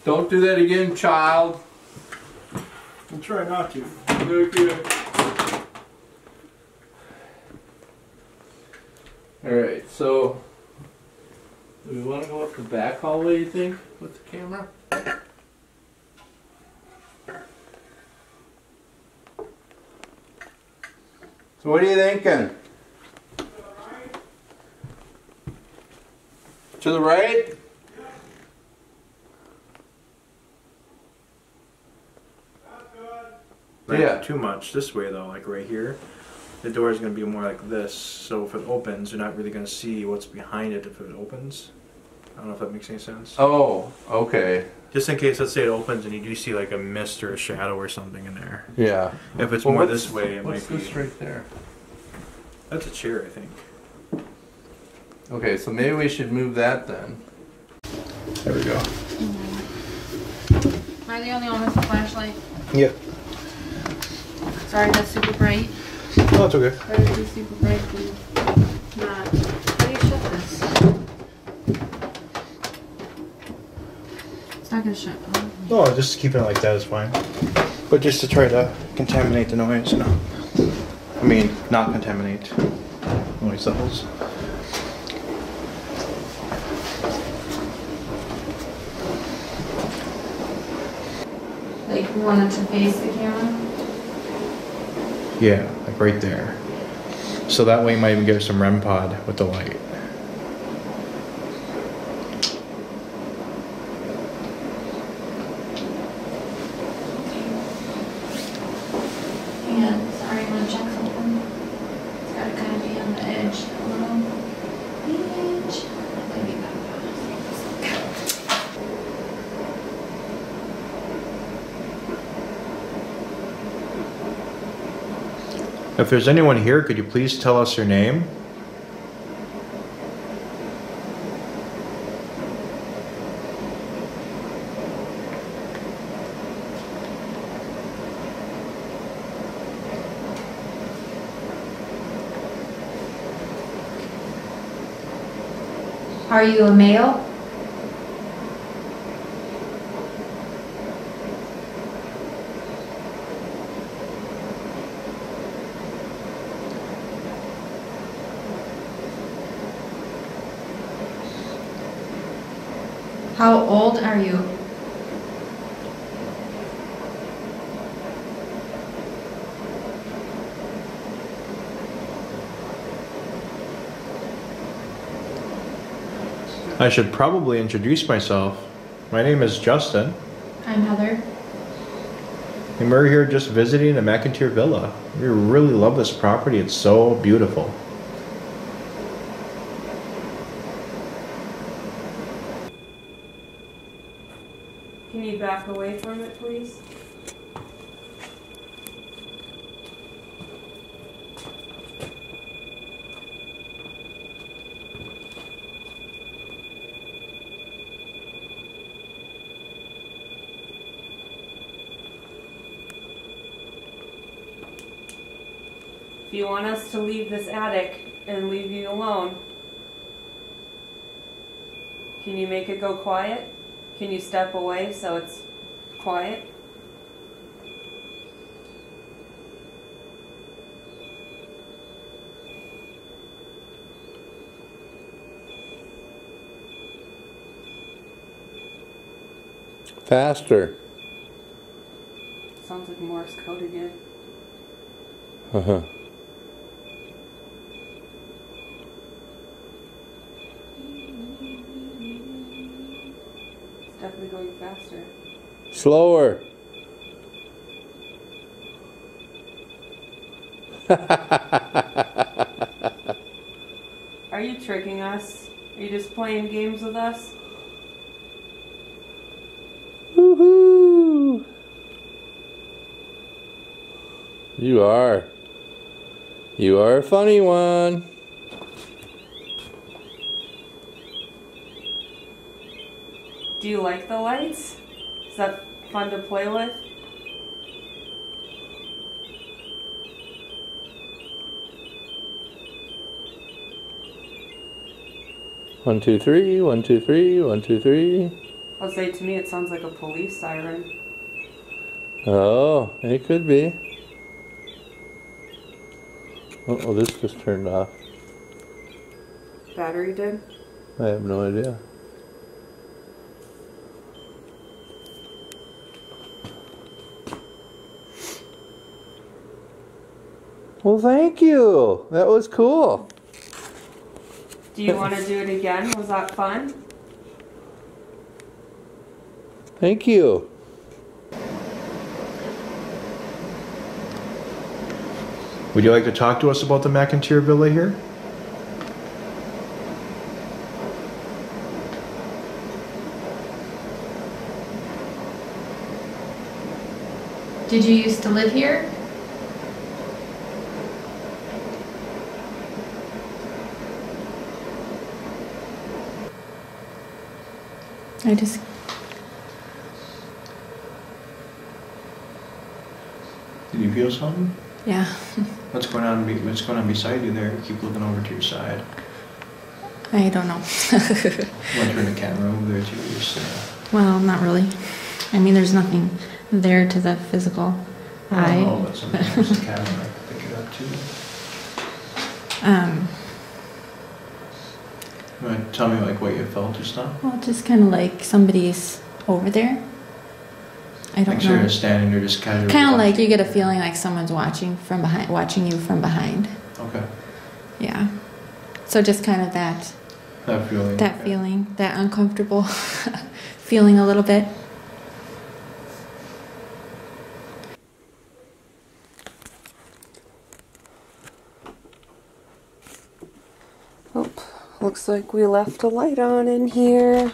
Don't do that again, child. I'll try not to. Okay. Alright, so... do we want to go up the back hallway, you think, with the camera? So what are you thinking? To the right? To the right? Yeah. That's good. Yeah. Too much this way though, like right here. The door is going to be more like this, so if it opens, you're not really going to see what's behind it if it opens. I don't know if that makes any sense. Oh, okay. Just in case, let's say it opens and you do see like a mist or a shadow or something in there. Yeah. If it's well, more this way, it might be... what's this right there? That's a chair, I think. Okay, so maybe we should move that then. There we go. Mm-hmm. Am I the only one with a flashlight? Yeah. Sorry, that's super bright. No, it's okay. Or is it super bright and not? How do you shut this? It's not going to shut. Oh. No, just keeping it like that is fine. But just to try to contaminate the noise, you know. I mean, not contaminate noise levels. Like, you want it to face the camera? Yeah. Right there. So that way you might even give some R E M pod with the light. And sorry, I'm gonna check something. It's gotta kinda be on the edge a little. Edge. If there's anyone here, could you please tell us your name? Are you a male? How old are you? I should probably introduce myself. My name is Justin. I'm Heather. And we're here just visiting the McInteer Villa. We really love this property. It's so beautiful. Can you back away from it, please? Do you want us to leave this attic and leave you alone? Can you make it go quiet? Can you step away so it's quiet? Faster. Sounds like Morse code again. Uh-huh. Definitely going faster. Slower. Are you tricking us? Are you just playing games with us? Woohoo! You are. You are a funny one. Do you like the lights? Is that fun to play with? One, two, three, one, two, three, one, two, three. I'll say to me it sounds like a police siren. Oh, it could be. Uh-oh, this just turned off. Battery did? I have no idea. Well, thank you. That was cool. Do you want to do it again? Was that fun? Thank you. Would you like to talk to us about the McInteer Villa here? Did you used to live here? I just... Did you feel something? Yeah. What's going on? What's going on beside you there? Keep looking over to your side. I don't know. Went through the camera over there to your side. Well, not really. I mean, there's nothing there to the physical eye. I don't know, but sometimes the camera can pick it up too. Um. Tell me like what you felt just now. Well, just kind of like somebody's over there. I don't like know. Like you're standing there, just kind of. Kind of like you get a feeling like someone's watching from behind, watching you from behind. Okay. Yeah. So just kind of that. That feeling. That okay. feeling, that uncomfortable feeling a little bit. Looks like we left a light on in here.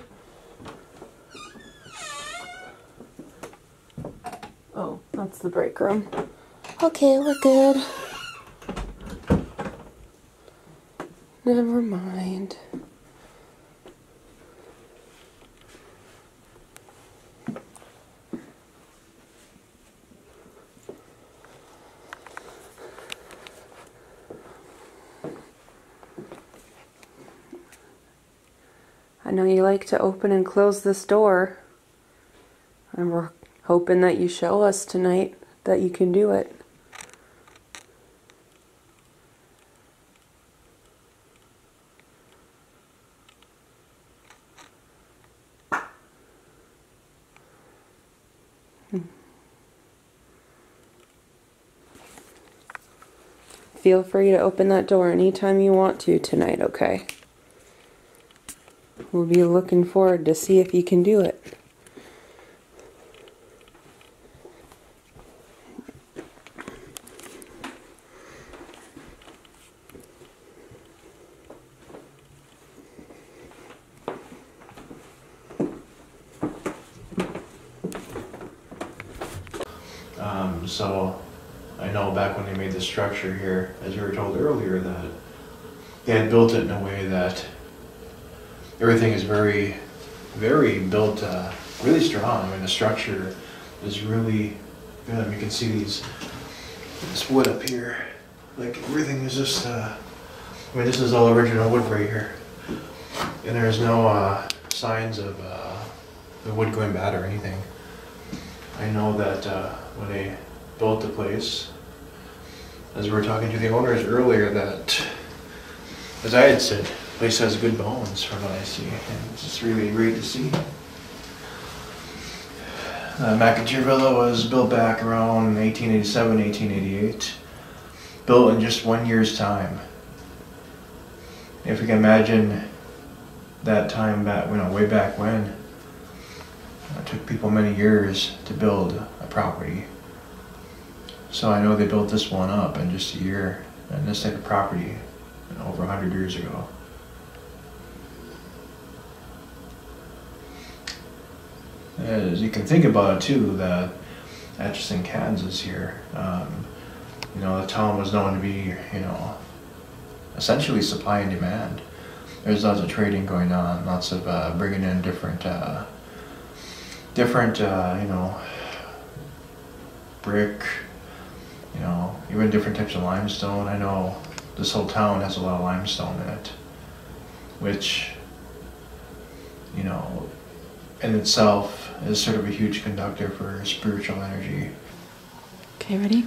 Oh, that's the break room. Okay, we're good. Never mind. I know you like to open and close this door, and we're hoping that you show us tonight that you can do it. Feel free to open that door anytime you want to tonight, okay? We'll be looking forward to see if you can do it. Um, so... I know back when they made the structure here, as you were told earlier, that they had built it in a way that everything is very, very built, uh, really strong. I mean, the structure is really good. You can see these, this wood up here. Like, everything is just, uh, I mean, this is all original wood right here. And there's no uh, signs of uh, the wood going bad or anything. I know that uh, when they built the place, as we were talking to the owners earlier, that, as I had said, the place has good bones from what I see, and it's just really great to see. Uh, McInteer Villa was built back around eighteen eighty-seven, eighteen eighty-eight, built in just one year's time. If you can imagine that time back, you know, way back when, it took people many years to build a property. So I know they built this one up in just a year, and this type of property, you know, over one hundred years ago. As you can think about it too, that Atchison, Kansas here, um, you know, the town was known to be, you know, essentially supply and demand. There's lots of trading going on, lots of uh, bringing in different, uh, different, uh, you know, brick, you know, even different types of limestone. I know this whole town has a lot of limestone in it, which, you know, in itself is sort of a huge conductor for spiritual energy. Okay, ready?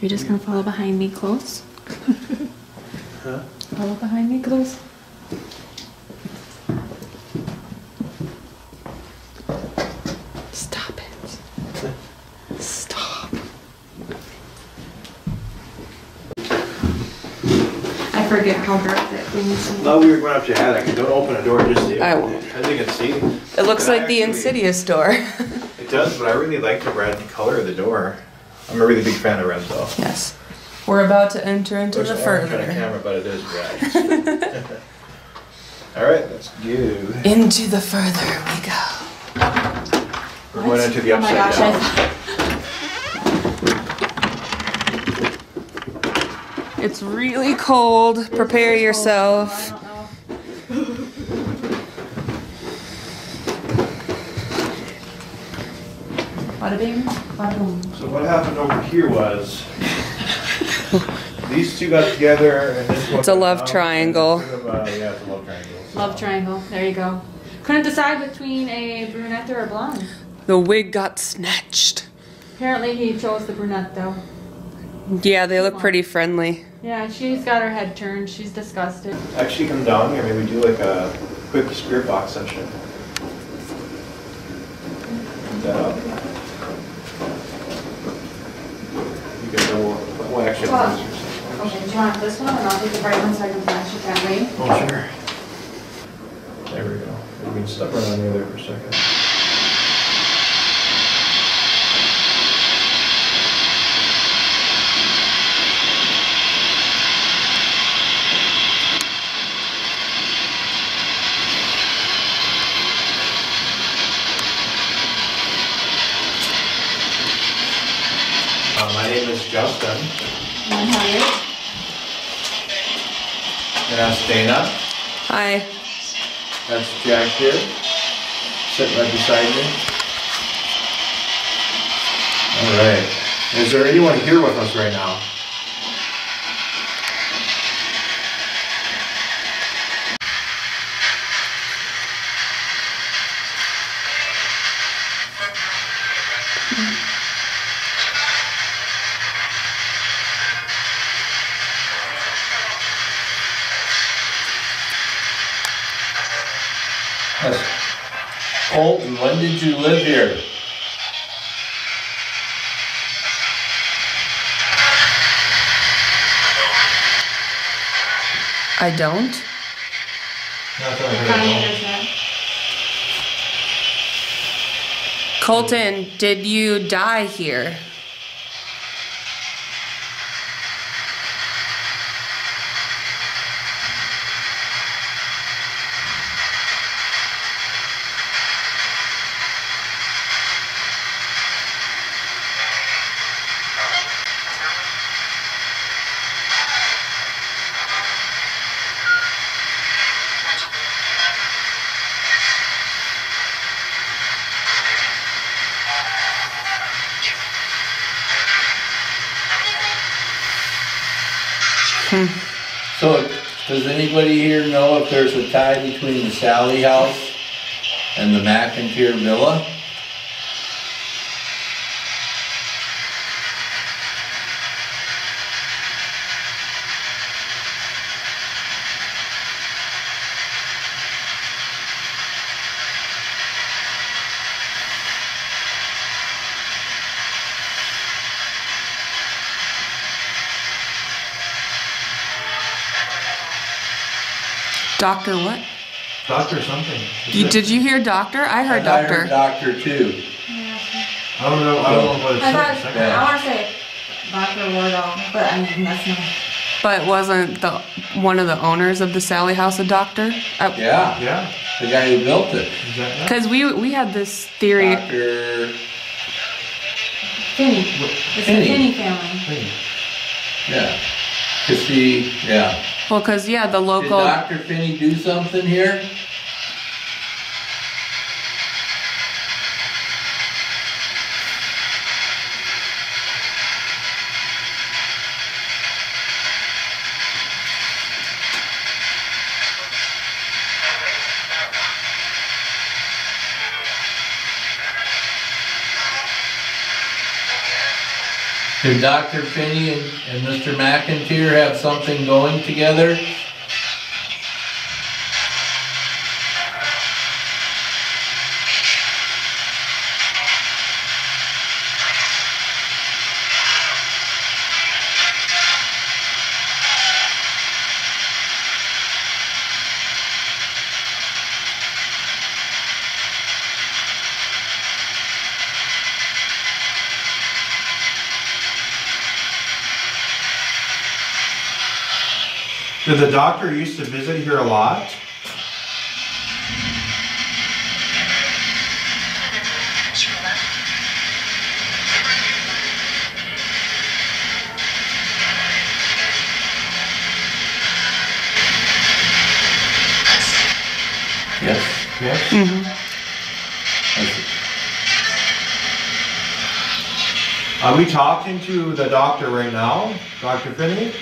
You're just gonna follow behind me close. Huh? Follow behind me close. I forget how dark that thing is. I thought we were going up to your attic. Don't open a door just to, I won't. As you can see. It looks like actually, the Insidious door. It does, but I really like the red color of the door. I'm a really big fan of red, though. Yes. We're about to enter into the further. There's an orange on the camera, but it is red. All right, let's go. Into the further we go. We're what? Going into the upside down. Oh my gosh, down. It's really cold. Prepare yourself. So what happened over here was these two got together, and this one. It's a love triangle. Sort of, uh, yeah, it's a love triangle. So. Love triangle. There you go. Couldn't decide between a brunette or a blonde. The wig got snatched. Apparently, he chose the brunette though. Yeah, they look pretty friendly. Yeah, she's got her head turned. She's disgusted. Actually, come down here. Maybe do like a quick spirit box session. And, uh, you can go. Well, actually, well, okay. Do you want this one, and I'll take the bright one so I can flash it that way? Oh, sure. There we go. We can step around the other for a second. Justin. My name is Justin. That's Dana. Hi. That's Jack here, sitting right beside me. All right. Is there anyone here with us right now? Colton, when did you live here? I don't. Colton, did you die here? So, does anybody here know if there's a tie between the Sally House and the McInteer Villa? Doctor what? Doctor something. You, did you hear doctor? I heard I doctor. I heard doctor too. Yeah. I don't know. I don't know what it's I, yeah. I want to say Doctor Wardle, but I mean that's not. But wasn't the one of the owners of the Sally House a doctor? I, yeah, yeah. The guy who built it. Because we we had this theory. Doctor Finney. It's Finney. The Finney family. Finney. Yeah. To see, yeah. Well, because, yeah, the local... Did Doctor Finney do something here? Do Doctor Finney and, and Mister McInteer have something going together? Did the doctor used to visit here a lot? Yes. Yes. Mm-hmm. Are we talking to the doctor right now, Doctor Finney?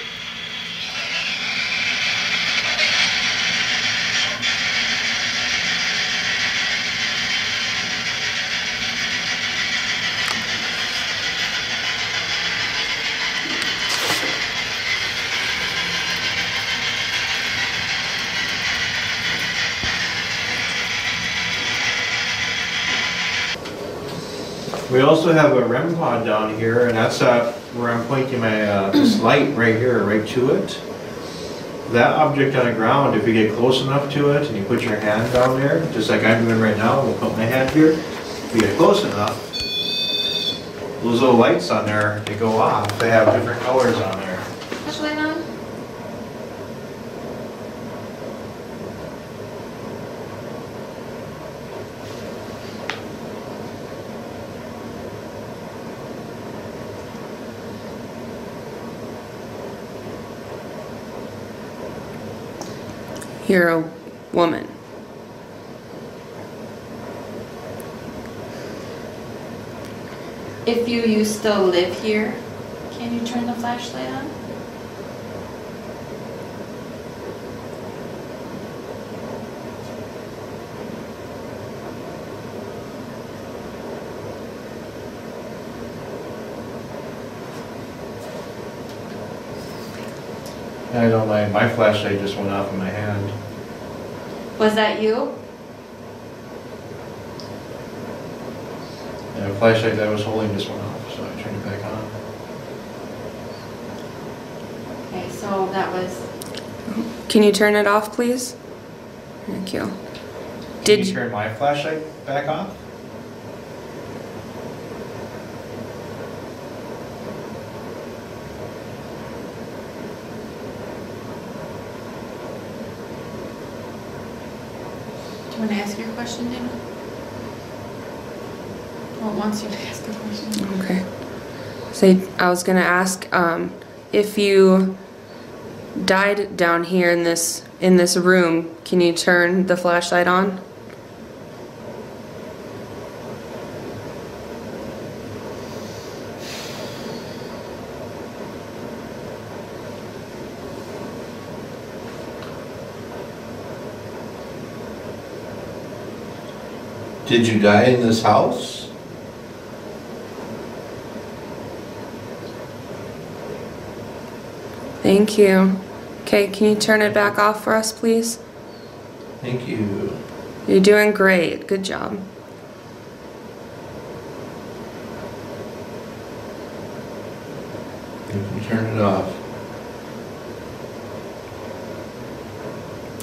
We also have a REM pod down here, and that's uh, where I'm pointing my uh, this light right here, right to it. That object on the ground, if you get close enough to it, and you put your hand down there, just like I'm doing right now, we'll put my hand here. If you get close enough, those little lights on there, they go off. They have different colors on there. Which light on? You're a woman. If you, you still live here, can you turn the flashlight on? I don't know, my flashlight just went off in my hand. Was that you? Yeah, the flashlight that I was holding just went off, so I turned it back on. Okay, so that was... Can you turn it off, please? Thank you. Did Can you turn my flashlight back off? Do you want to ask your question, Dana? Well, it wants you to ask a question. Okay. So I was going to ask um, if you died down here in this in this room, can you turn the flashlight on? Did you die in this house? Thank you. Okay, can you turn it back off for us, please? Thank you. You're doing great. Good job. Can you turn it off?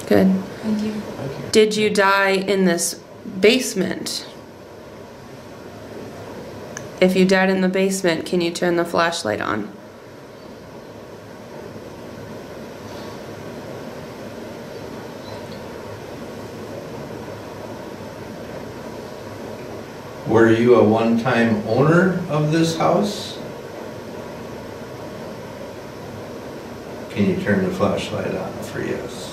Good. Thank you. Thank you. Did you die in this basement? If you died in the basement, can you turn the flashlight on? Were you a one-time owner of this house? Can you turn the flashlight on for yes?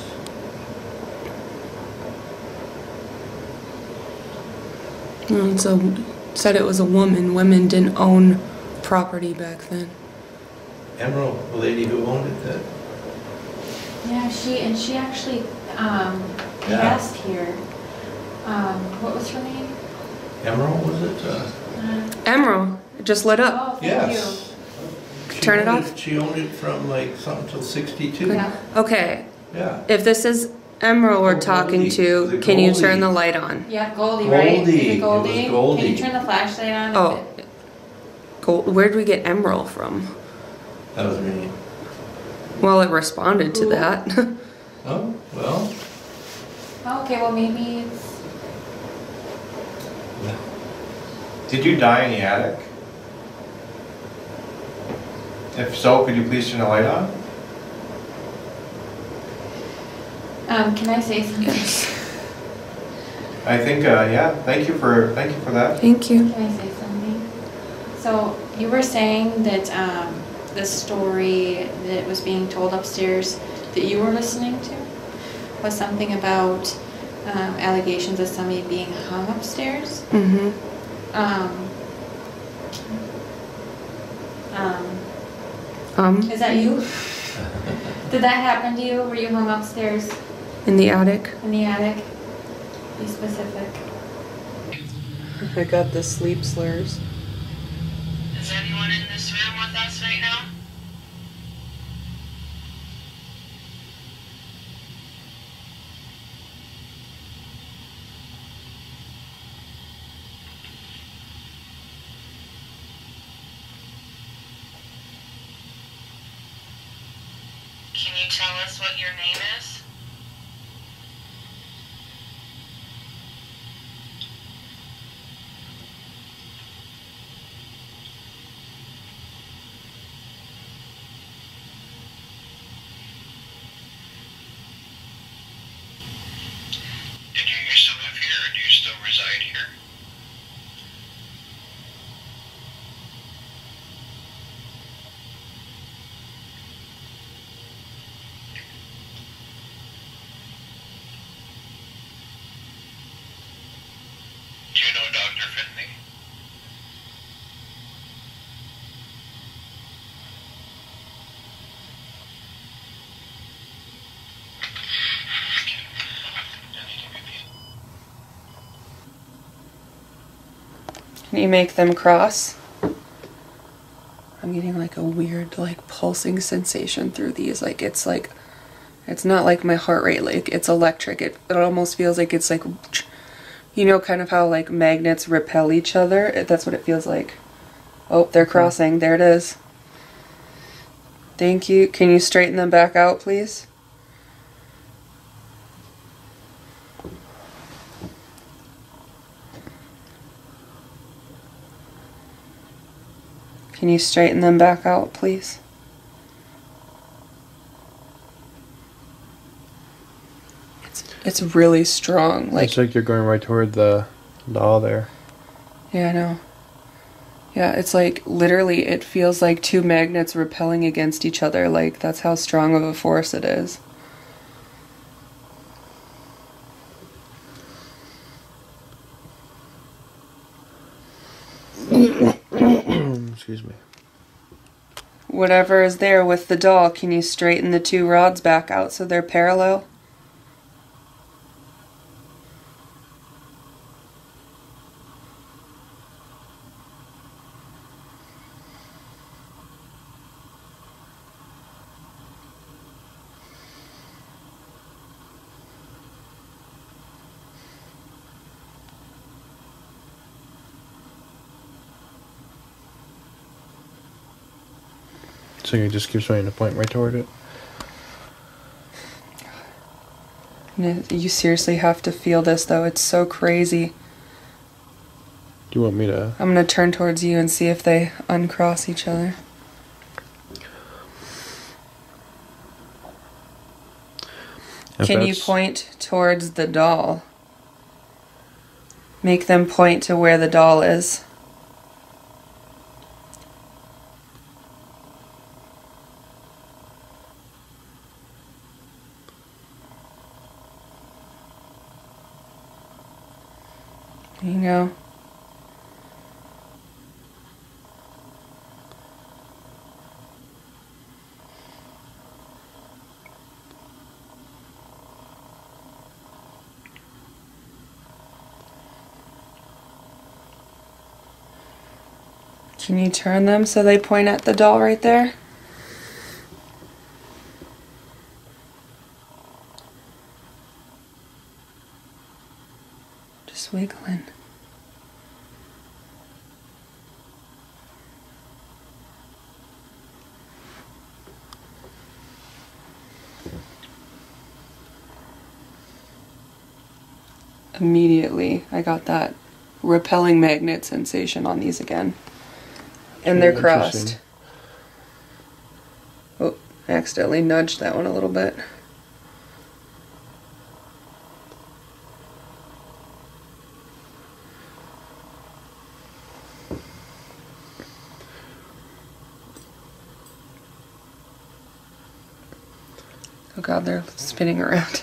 No, it's a, said it was a woman. Women didn't own property back then. Emerald, the lady who owned it then. Yeah, she and she actually um, yeah. passed here. Um, what was her name? Emerald, was it? Uh, uh, Emerald, it just lit up. Oh, thank yes. you. Turn it off? It, she owned it from like something till sixty-two. Yeah. Okay. Yeah. If this is Emerald we're talking Goldie. to, can you turn the light on? Yeah, Goldie, right? Goldie. Is it Goldie? It was Goldie. Can you turn the flashlight on? Oh, it... Gold. Where'd we get Emerald from? That was me. Well, it responded to Ooh. that. Oh, well. Okay, well maybe it's... Did you die in the attic? If so, could you please turn the light on? Um, can I say something? Yes. I think, uh, yeah, thank you for, thank you for that. Thank you. Can I say something? So, you were saying that um, the story that was being told upstairs that you were listening to was something about um, allegations of somebody being hung upstairs. Mm-hmm. Um, um, um. Is that you? Did that happen to you? Were you hung upstairs? In the attic? In the attic. Be specific. I got the sleep slurs. Is anyone in this room with us right now? Can you tell us what your name is? Did you used to live here or do you still reside here? you make them cross. I'm getting like a weird like pulsing sensation through these, like it's like, it's not like my heart rate, like it's electric. It, it almost feels like it's like, you know, kind of how like magnets repel each other. It, that's what it feels like. Oh, they're crossing. There it is. Thank you. Can you straighten them back out, please? Can you straighten them back out, please? It's it's really strong. Like it's like you're going right toward the doll there. Yeah, I know. Yeah, it's like literally it feels like two magnets repelling against each other. Like that's how strong of a force it is. Excuse me. Whatever is there with the doll, can you straighten the two rods back out so they're parallel? So you just keep trying to point right toward it. You seriously have to feel this, though. It's so crazy. Do you want me to? I'm gonna turn towards you and see if they uncross each other. If Can that's... you point towards the doll? Make them point to where the doll is. You know, can you turn them so they point at the doll right there? Just wiggling. Immediately, I got that repelling magnet sensation on these again. And they're crossed. Oh, I accidentally nudged that one a little bit. Oh God, they're spinning around.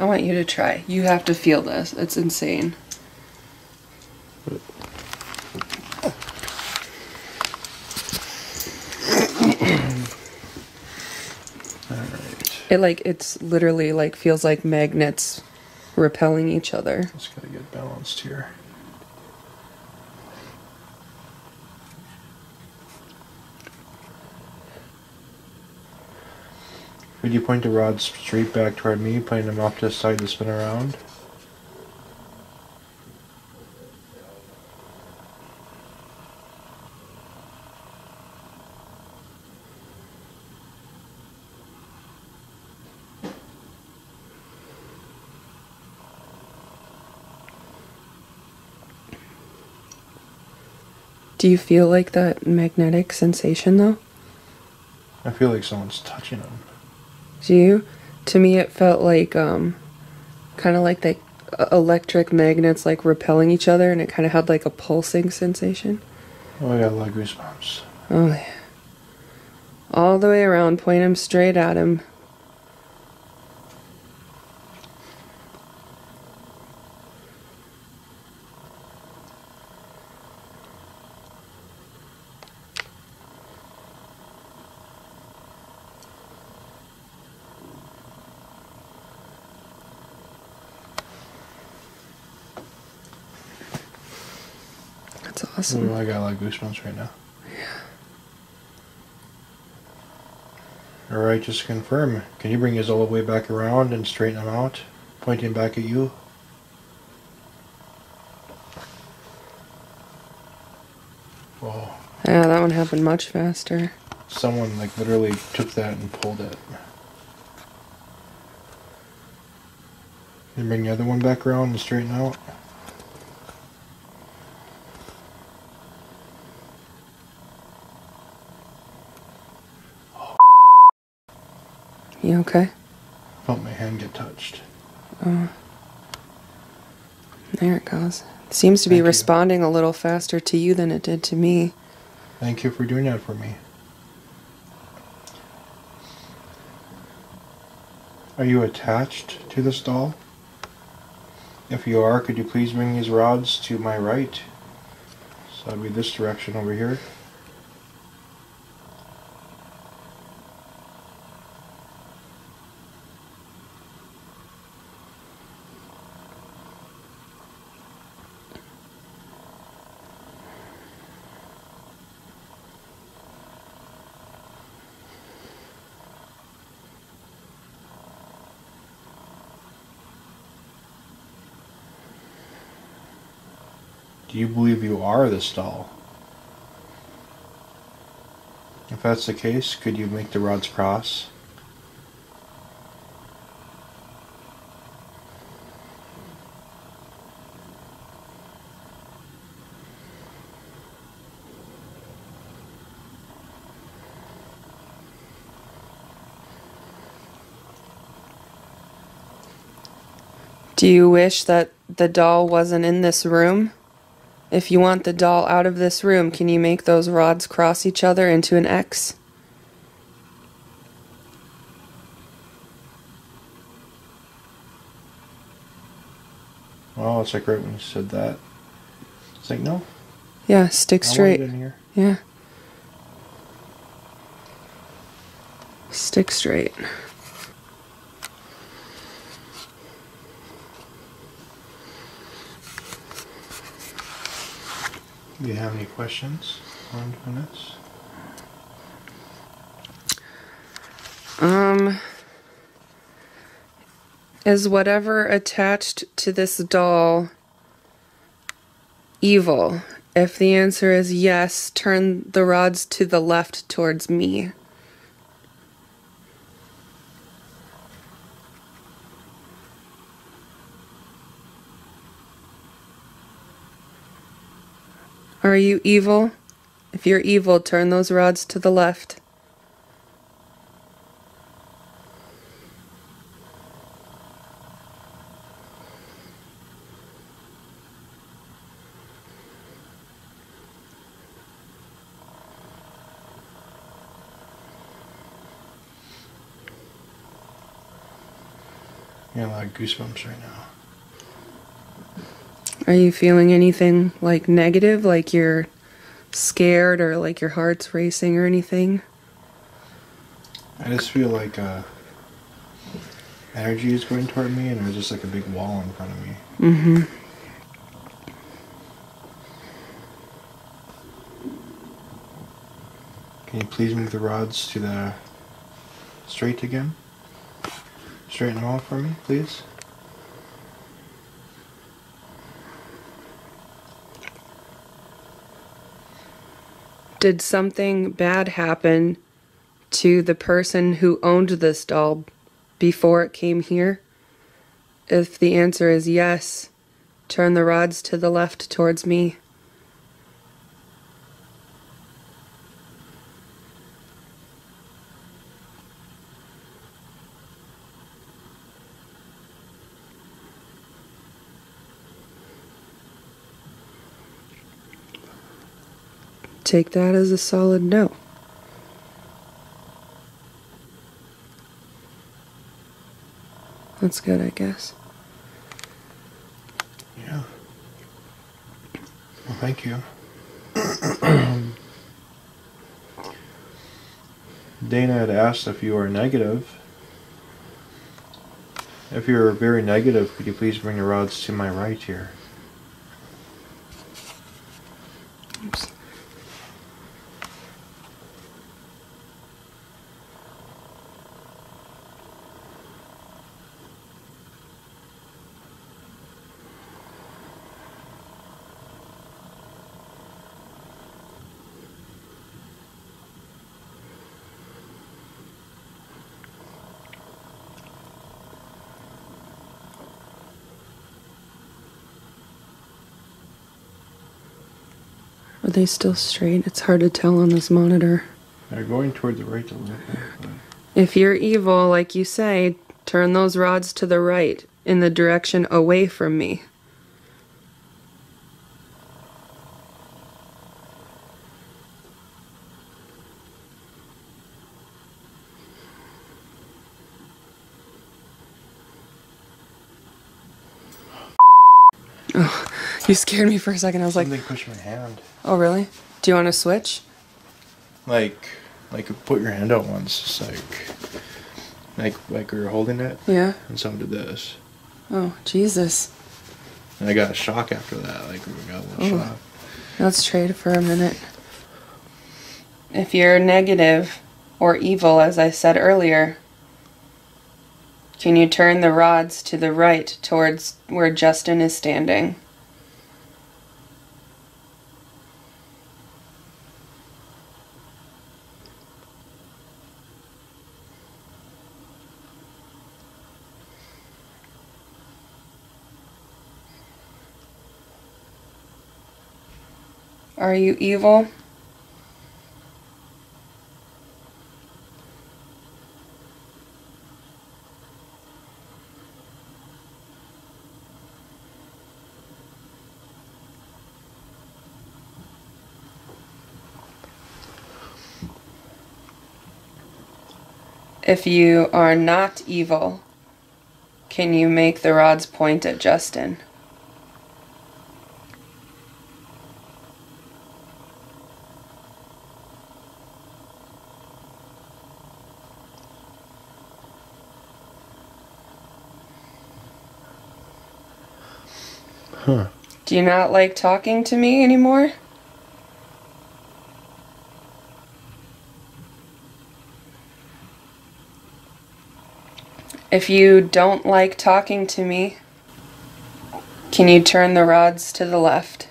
I want you to try. You have to feel this. It's insane. All right. It like it's literally like feels like magnets repelling each other. Just gotta get balanced here. Would you point the rods straight back toward me, pointing them off to the side to spin around? Do you feel like that magnetic sensation, though? I feel like someone's touching them. Do you? To me, it felt like, um, kind of like the electric magnets, like, repelling each other, and it kind of had, like, a pulsing sensation. Oh, I got a lot of goosebumps. Oh, yeah. All the way around, point them straight at him. awesome. Ooh, I got a lot of goosebumps right now. Yeah. All right, just to confirm, can you bring his all the way back around and straighten him out, pointing back at you? Whoa. Yeah, that one happened much faster. Someone like literally took that and pulled it. Can you bring the other one back around and straighten out? You okay? Felt my hand get touched. Oh. There it goes. It seems to be responding a little faster to you than it did to me. Thank you for doing that for me. Are you attached to this doll? If you are, could you please bring these rods to my right? So that'd be this direction over here. Do you believe you are this doll? If that's the case, could you make the rods cross? Do you wish that the doll wasn't in this room? If you want the doll out of this room, can you make those rods cross each other into an X? Oh, it's like right when you said that. It's like, no? Yeah, stick straight. I want it in here. Yeah. Stick straight. Do you have any questions on doing this? Um, is whatever attached to this doll evil? If the answer is yes, turn the rods to the left towards me. Are you evil? If you're evil, turn those rods to the left. I got a lot of goosebumps right now. Are you feeling anything, like, negative? Like you're scared or like your heart's racing or anything? I just feel like uh, energy is going toward me and there's just like a big wall in front of me. Mm-hmm. Can you please move the rods to the straight again? Straighten them out for me, please. Did something bad happen to the person who owned this doll before it came here? If the answer is yes, turn the rods to the left towards me. Take that as a solid no. That's good, I guess. Yeah. Well, thank you. Dana had asked if you are negative. If you're very negative, could you please bring the rods to my right here? Oops. Are they still straight? It's hard to tell on this monitor. They're going toward the right a little bit. If you're evil, like you say, turn those rods to the right, in the direction away from me. Oh, you scared me for a second. I was like... Something pushed my hand. Oh, really? Do you want to switch? Like, like put your hand out once. It's like, like, like we were holding it. Yeah. And someone did this. Oh, Jesus. And I got a shock after that. Like, we got a little shock. Let's trade for a minute. If you're negative or evil, as I said earlier, can you turn the rods to the right towards where Justin is standing? Are you evil? If you are not evil, can you make the rods point at Justin? Huh. Do you not like talking to me anymore? If you don't like talking to me, can you turn the rods to the left?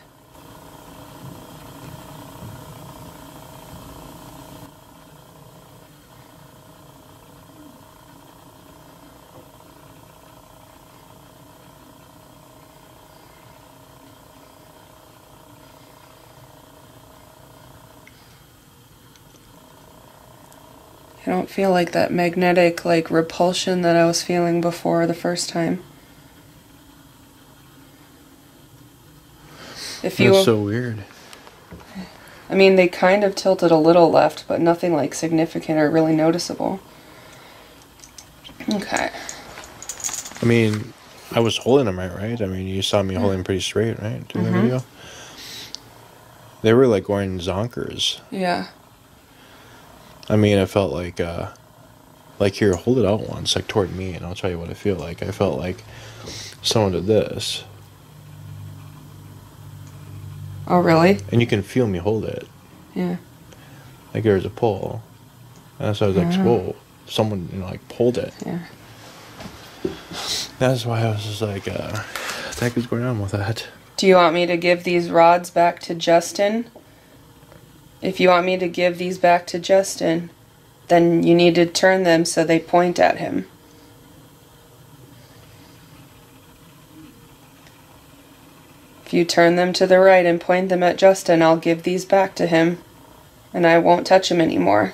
I don't feel like that magnetic, like, repulsion that I was feeling before the first time. If you, that's so weird. I mean, they kind of tilted a little left, but nothing, like, significant or really noticeable. Okay. I mean, I was holding them right, right? I mean, you saw me mm-hmm. holding pretty straight, right? During mm-hmm. the video? They were, like, going zonkers. Yeah. I mean, I felt like, uh, like, here, hold it out once, like, toward me, and I'll tell you what I feel like. I felt like someone did this. Oh, really? And you can feel me hold it. Yeah. Like, there was a pull. And so I was like, yeah. Whoa, someone, you know, like, pulled it. Yeah. That's why I was just like, uh, what the heck is going on with that? Do you want me to give these rods back to Justin? If you want me to give these back to Justin, then you need to turn them so they point at him. If you turn them to the right and point them at Justin, I'll give these back to him, and I won't touch him anymore.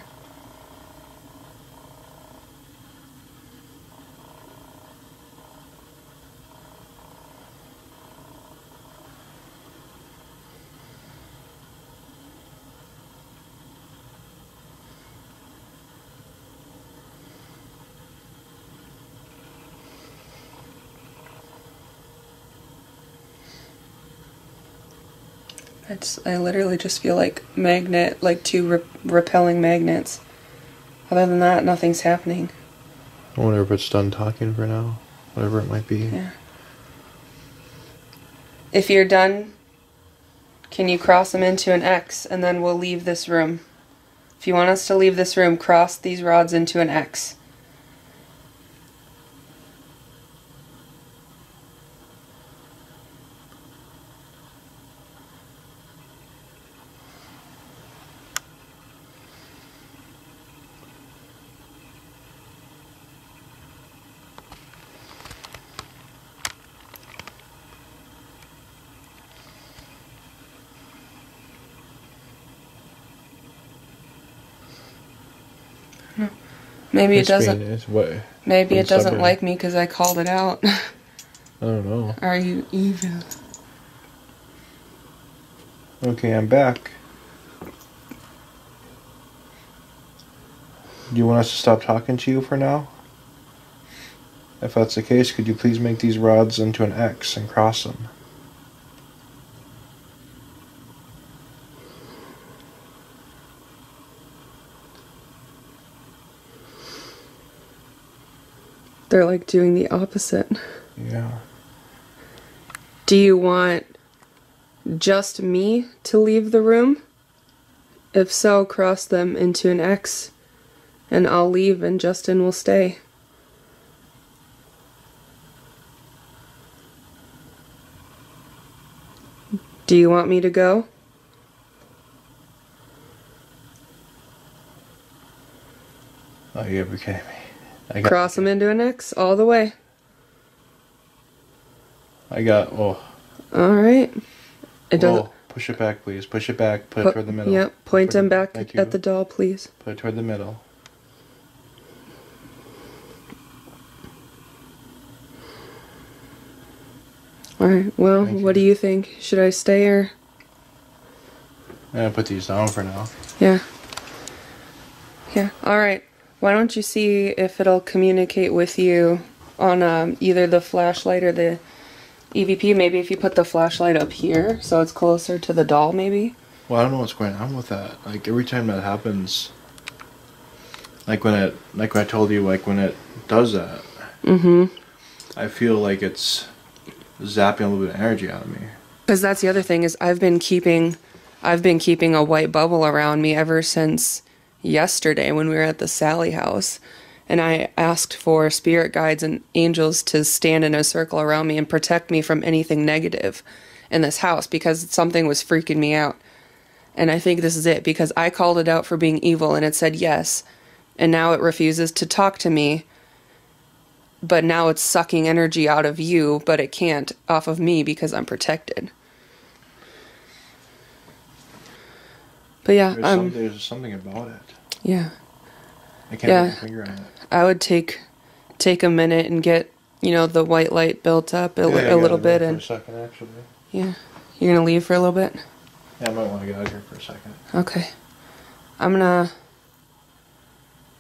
I literally just feel like magnet, like two re repelling magnets. Other than that, nothing's happening. I wonder if it's done talking for now, whatever it might be. Yeah. If you're done, Can you cross them into an X, and then we'll leave this room? If you want us to leave this room, cross these rods into an X. Maybe it doesn't. What, maybe it doesn't like me because I called it out. I don't know. Are you evil? Okay, I'm back. Do you want us to stop talking to you for now? If that's the case, could you please make these rods into an X and cross them? They're like doing the opposite. Yeah. Do you want just me to leave the room? If so, cross them into an X, and I'll leave and Justin will stay. Do you want me to go? Oh, you ever kidding me? I got cross them into an X all the way. I got, oh. Alright. It doesn't. Whoa. Push it back, please. Push it back. Put po it toward the middle. Yep. Point them back at, at the doll, please. Put it toward the middle. Alright, well, thank what you. Do you think? Should I stay or? I'm going to put these down for now. Yeah. Yeah, alright. Why don't you see if it'll communicate with you on um, either the flashlight or the E V P? Maybe if you put the flashlight up here so it's closer to the doll, maybe? Well, I don't know what's going on with that. Like, every time that happens, like when it, like when I told you, like when it does that, mm-hmm. I feel like it's zapping a little bit of energy out of me. Because that's the other thing is I've been keeping, I've been keeping a white bubble around me ever since yesterday when we were at the Sally House, and I asked for spirit guides and angels to stand in a circle around me and protect me from anything negative in this house because something was freaking me out. And I think this is it, because I called it out for being evil and it said yes, and now it refuses to talk to me, but now it's sucking energy out of you, but it can't off of me because I'm protected. But yeah, there's, um, some, there's something about it. Yeah. I can't yeah. put my finger on it. I would take take a minute and get, you know, the white light built up a, yeah, li yeah, a little bit. And, for a second, actually. Yeah. You're going to leave for a little bit? Yeah, I might want to get out of here for a second. Okay. I'm going to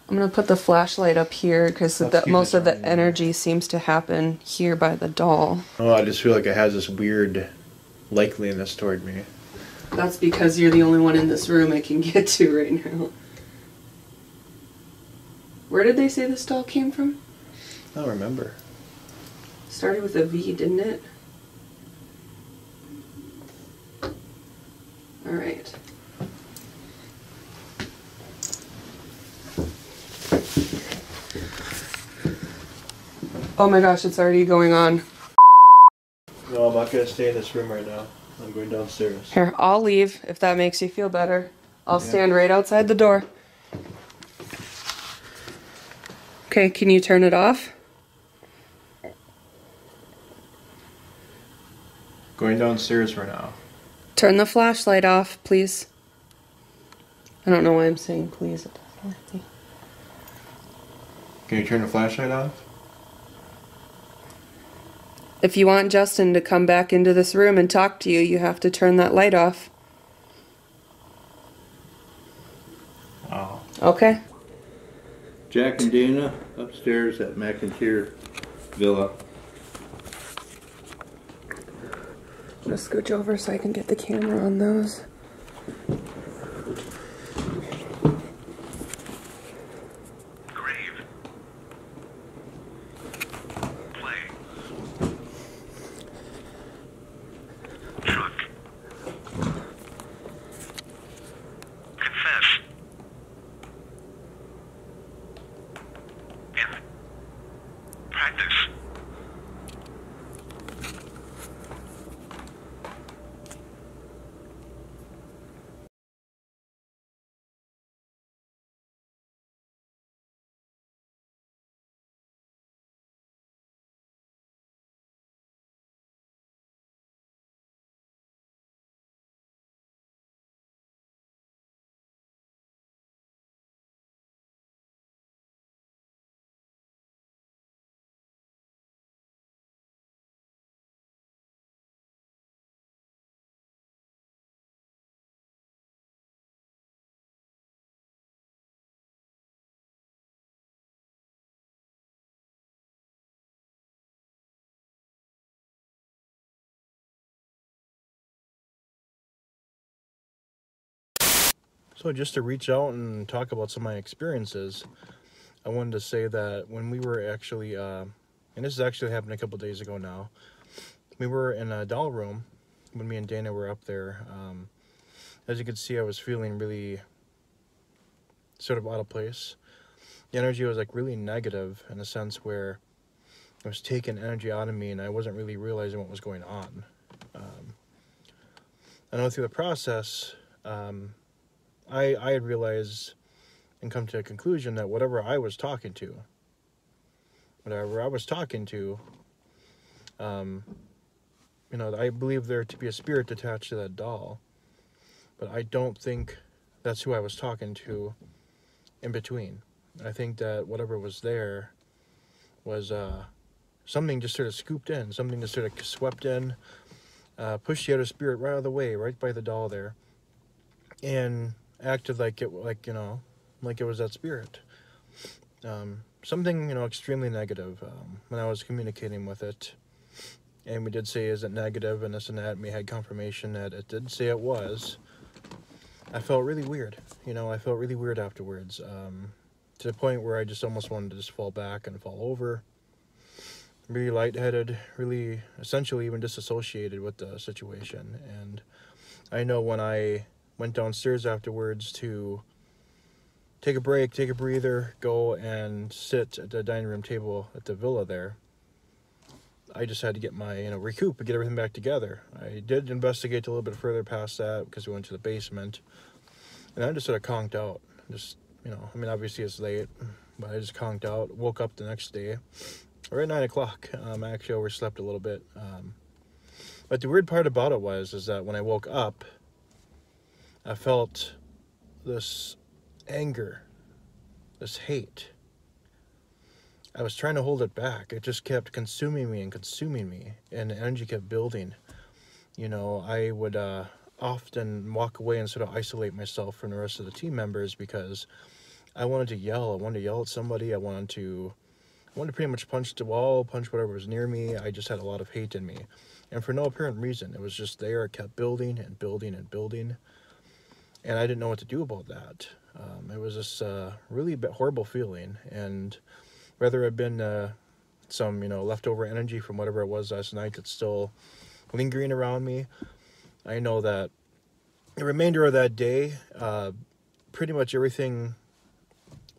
I'm gonna put the flashlight up here because most of the here. energy seems to happen here by the doll. Oh, I just feel like it has this weird likeliness toward me. That's because you're the only one in this room I can get to right now. Where did they say this doll came from? I don't remember. Started with a V, didn't it? Alright. Oh my gosh, it's already going on. No, I'm not going to stay in this room right now. I'm going downstairs. Here, I'll leave if that makes you feel better. I'll yeah. stand right outside the door. Okay, can you turn it off? Going downstairs right now. Turn the flashlight off, please. I don't know why I'm saying please. It doesn't like me. Can you turn the flashlight off? If you want Justin to come back into this room and talk to you, you have to turn that light off. Oh. Okay. Jack and Dana upstairs at McInteer Villa. I'm gonna scooch over so I can get the camera on those. Truck. So just to reach out and talk about some of my experiences, I wanted to say that when we were actually, uh, and this actually happened a couple days ago now, we were in a doll room when me and Dana were up there. Um, as you can see, I was feeling really sort of out of place. The energy was like really negative in a sense where it was taking energy out of me and I wasn't really realizing what was going on. Um, I know through the process, um, I, I had realized and come to a conclusion that whatever I was talking to, whatever I was talking to, um, you know, I believe there to be a spirit attached to that doll, but I don't think that's who I was talking to in between. I think that whatever was there was uh, something just sort of scooped in, something just sort of swept in, uh, pushed the other spirit right out of the way, right by the doll there, and acted like it, like, you know, like it was that spirit. Um, something, you know, extremely negative um, when I was communicating with it. And we did say, is it negative and this and that, and we had confirmation that it did say it was. I felt really weird, you know, I felt really weird afterwards, um, to the point where I just almost wanted to just fall back and fall over. Really lightheaded, really essentially even disassociated with the situation. And I know when I went downstairs afterwards to take a break, take a breather, go and sit at the dining room table at the villa there, I just had to get my, you know, recoup and get everything back together. I did investigate a little bit further past that because we went to the basement. And I just sort of conked out. Just, you know, I mean, obviously it's late, but I just conked out. Woke up the next day, right at nine o'clock. Um, I actually overslept a little bit. Um, but the weird part about it was, is that when I woke up, I felt this anger, this hate. I was trying to hold it back. It just kept consuming me and consuming me, and the energy kept building. You know, I would uh, often walk away and sort of isolate myself from the rest of the team members because I wanted to yell. I wanted to yell at somebody. I wanted to, I wanted to pretty much punch the wall, punch whatever was near me. I just had a lot of hate in me, and for no apparent reason. It was just there. It kept building and building and building, and I didn't know what to do about that. Um, it was this uh, really horrible feeling, and whether it had been uh, some, you know, leftover energy from whatever it was last night that's still lingering around me, I know that the remainder of that day, uh, pretty much everything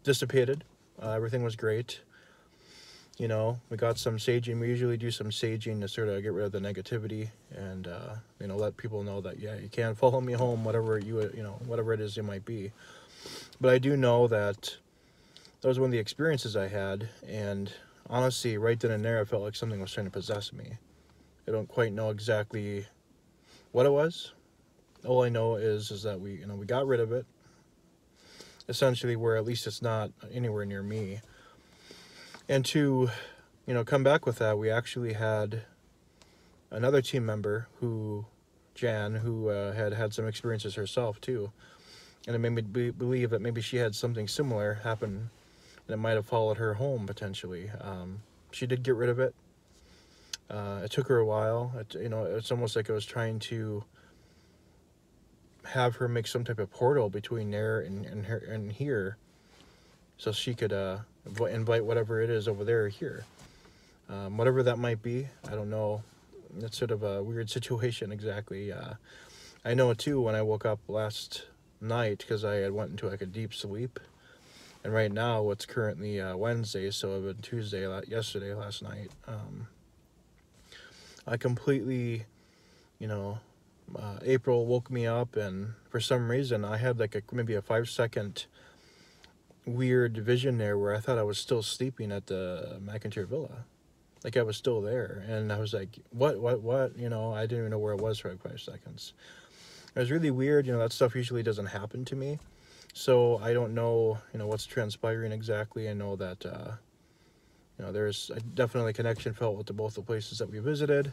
dissipated. Uh, everything was great. You know, we got some saging. We usually do some saging to sort of get rid of the negativity and, uh, you know, let people know that, yeah, you can follow me home, whatever you, you know, whatever it is it might be. But I do know that that was one of the experiences I had, and honestly, right then and there, I felt like something was trying to possess me. I don't quite know exactly what it was. All I know is is that we, you know, we got rid of it, essentially, where at least it's not anywhere near me. And to, you know, come back with that, we actually had another team member who, Jan, who uh, had had some experiences herself too, and it made me be believe that maybe she had something similar happen. And it might have followed her home, potentially. Um, she did get rid of it. Uh, it took her a while. It, you know, it's almost like I was trying to have her make some type of portal between there and, and, her, and here so she could uh, invite whatever it is over there or here. Um, whatever that might be, I don't know. It's sort of a weird situation exactly. Uh, I know, too, when I woke up last night, because I had went into like a deep sleep. And right now, it's currently uh, Wednesday, so it was Tuesday, yesterday, last night. Um, I completely, you know, uh, April woke me up, and for some reason, I had like a, maybe a five-second weird vision there where I thought I was still sleeping at the McInteer Villa. Like, I was still there, and I was like, what, what, what? You know, I didn't even know where it was for like five seconds. It was really weird. You know, that stuff usually doesn't happen to me. So I don't know, you know, what's transpiring exactly. I know that, uh, you know, there's a definitely connection felt with the, both the places that we visited.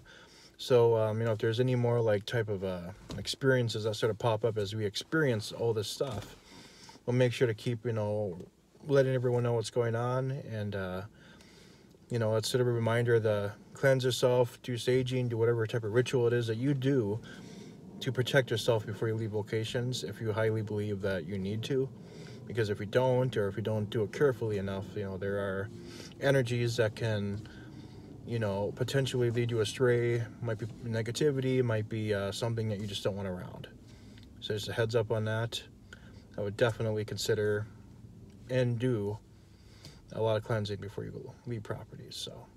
So, um, you know, if there's any more like type of uh, experiences that sort of pop up as we experience all this stuff, we'll make sure to keep, you know, letting everyone know what's going on. And, uh, you know, it's sort of a reminder to cleanse yourself, do saging, do whatever type of ritual it is that you do to protect yourself before you leave locations if you highly believe that you need to. Because if you don't, or if you don't do it carefully enough, you know, there are energies that can, you know, potentially lead you astray. Might be negativity, might be uh, something that you just don't want around. So just a heads up on that. I would definitely consider and do a lot of cleansing before you leave properties. So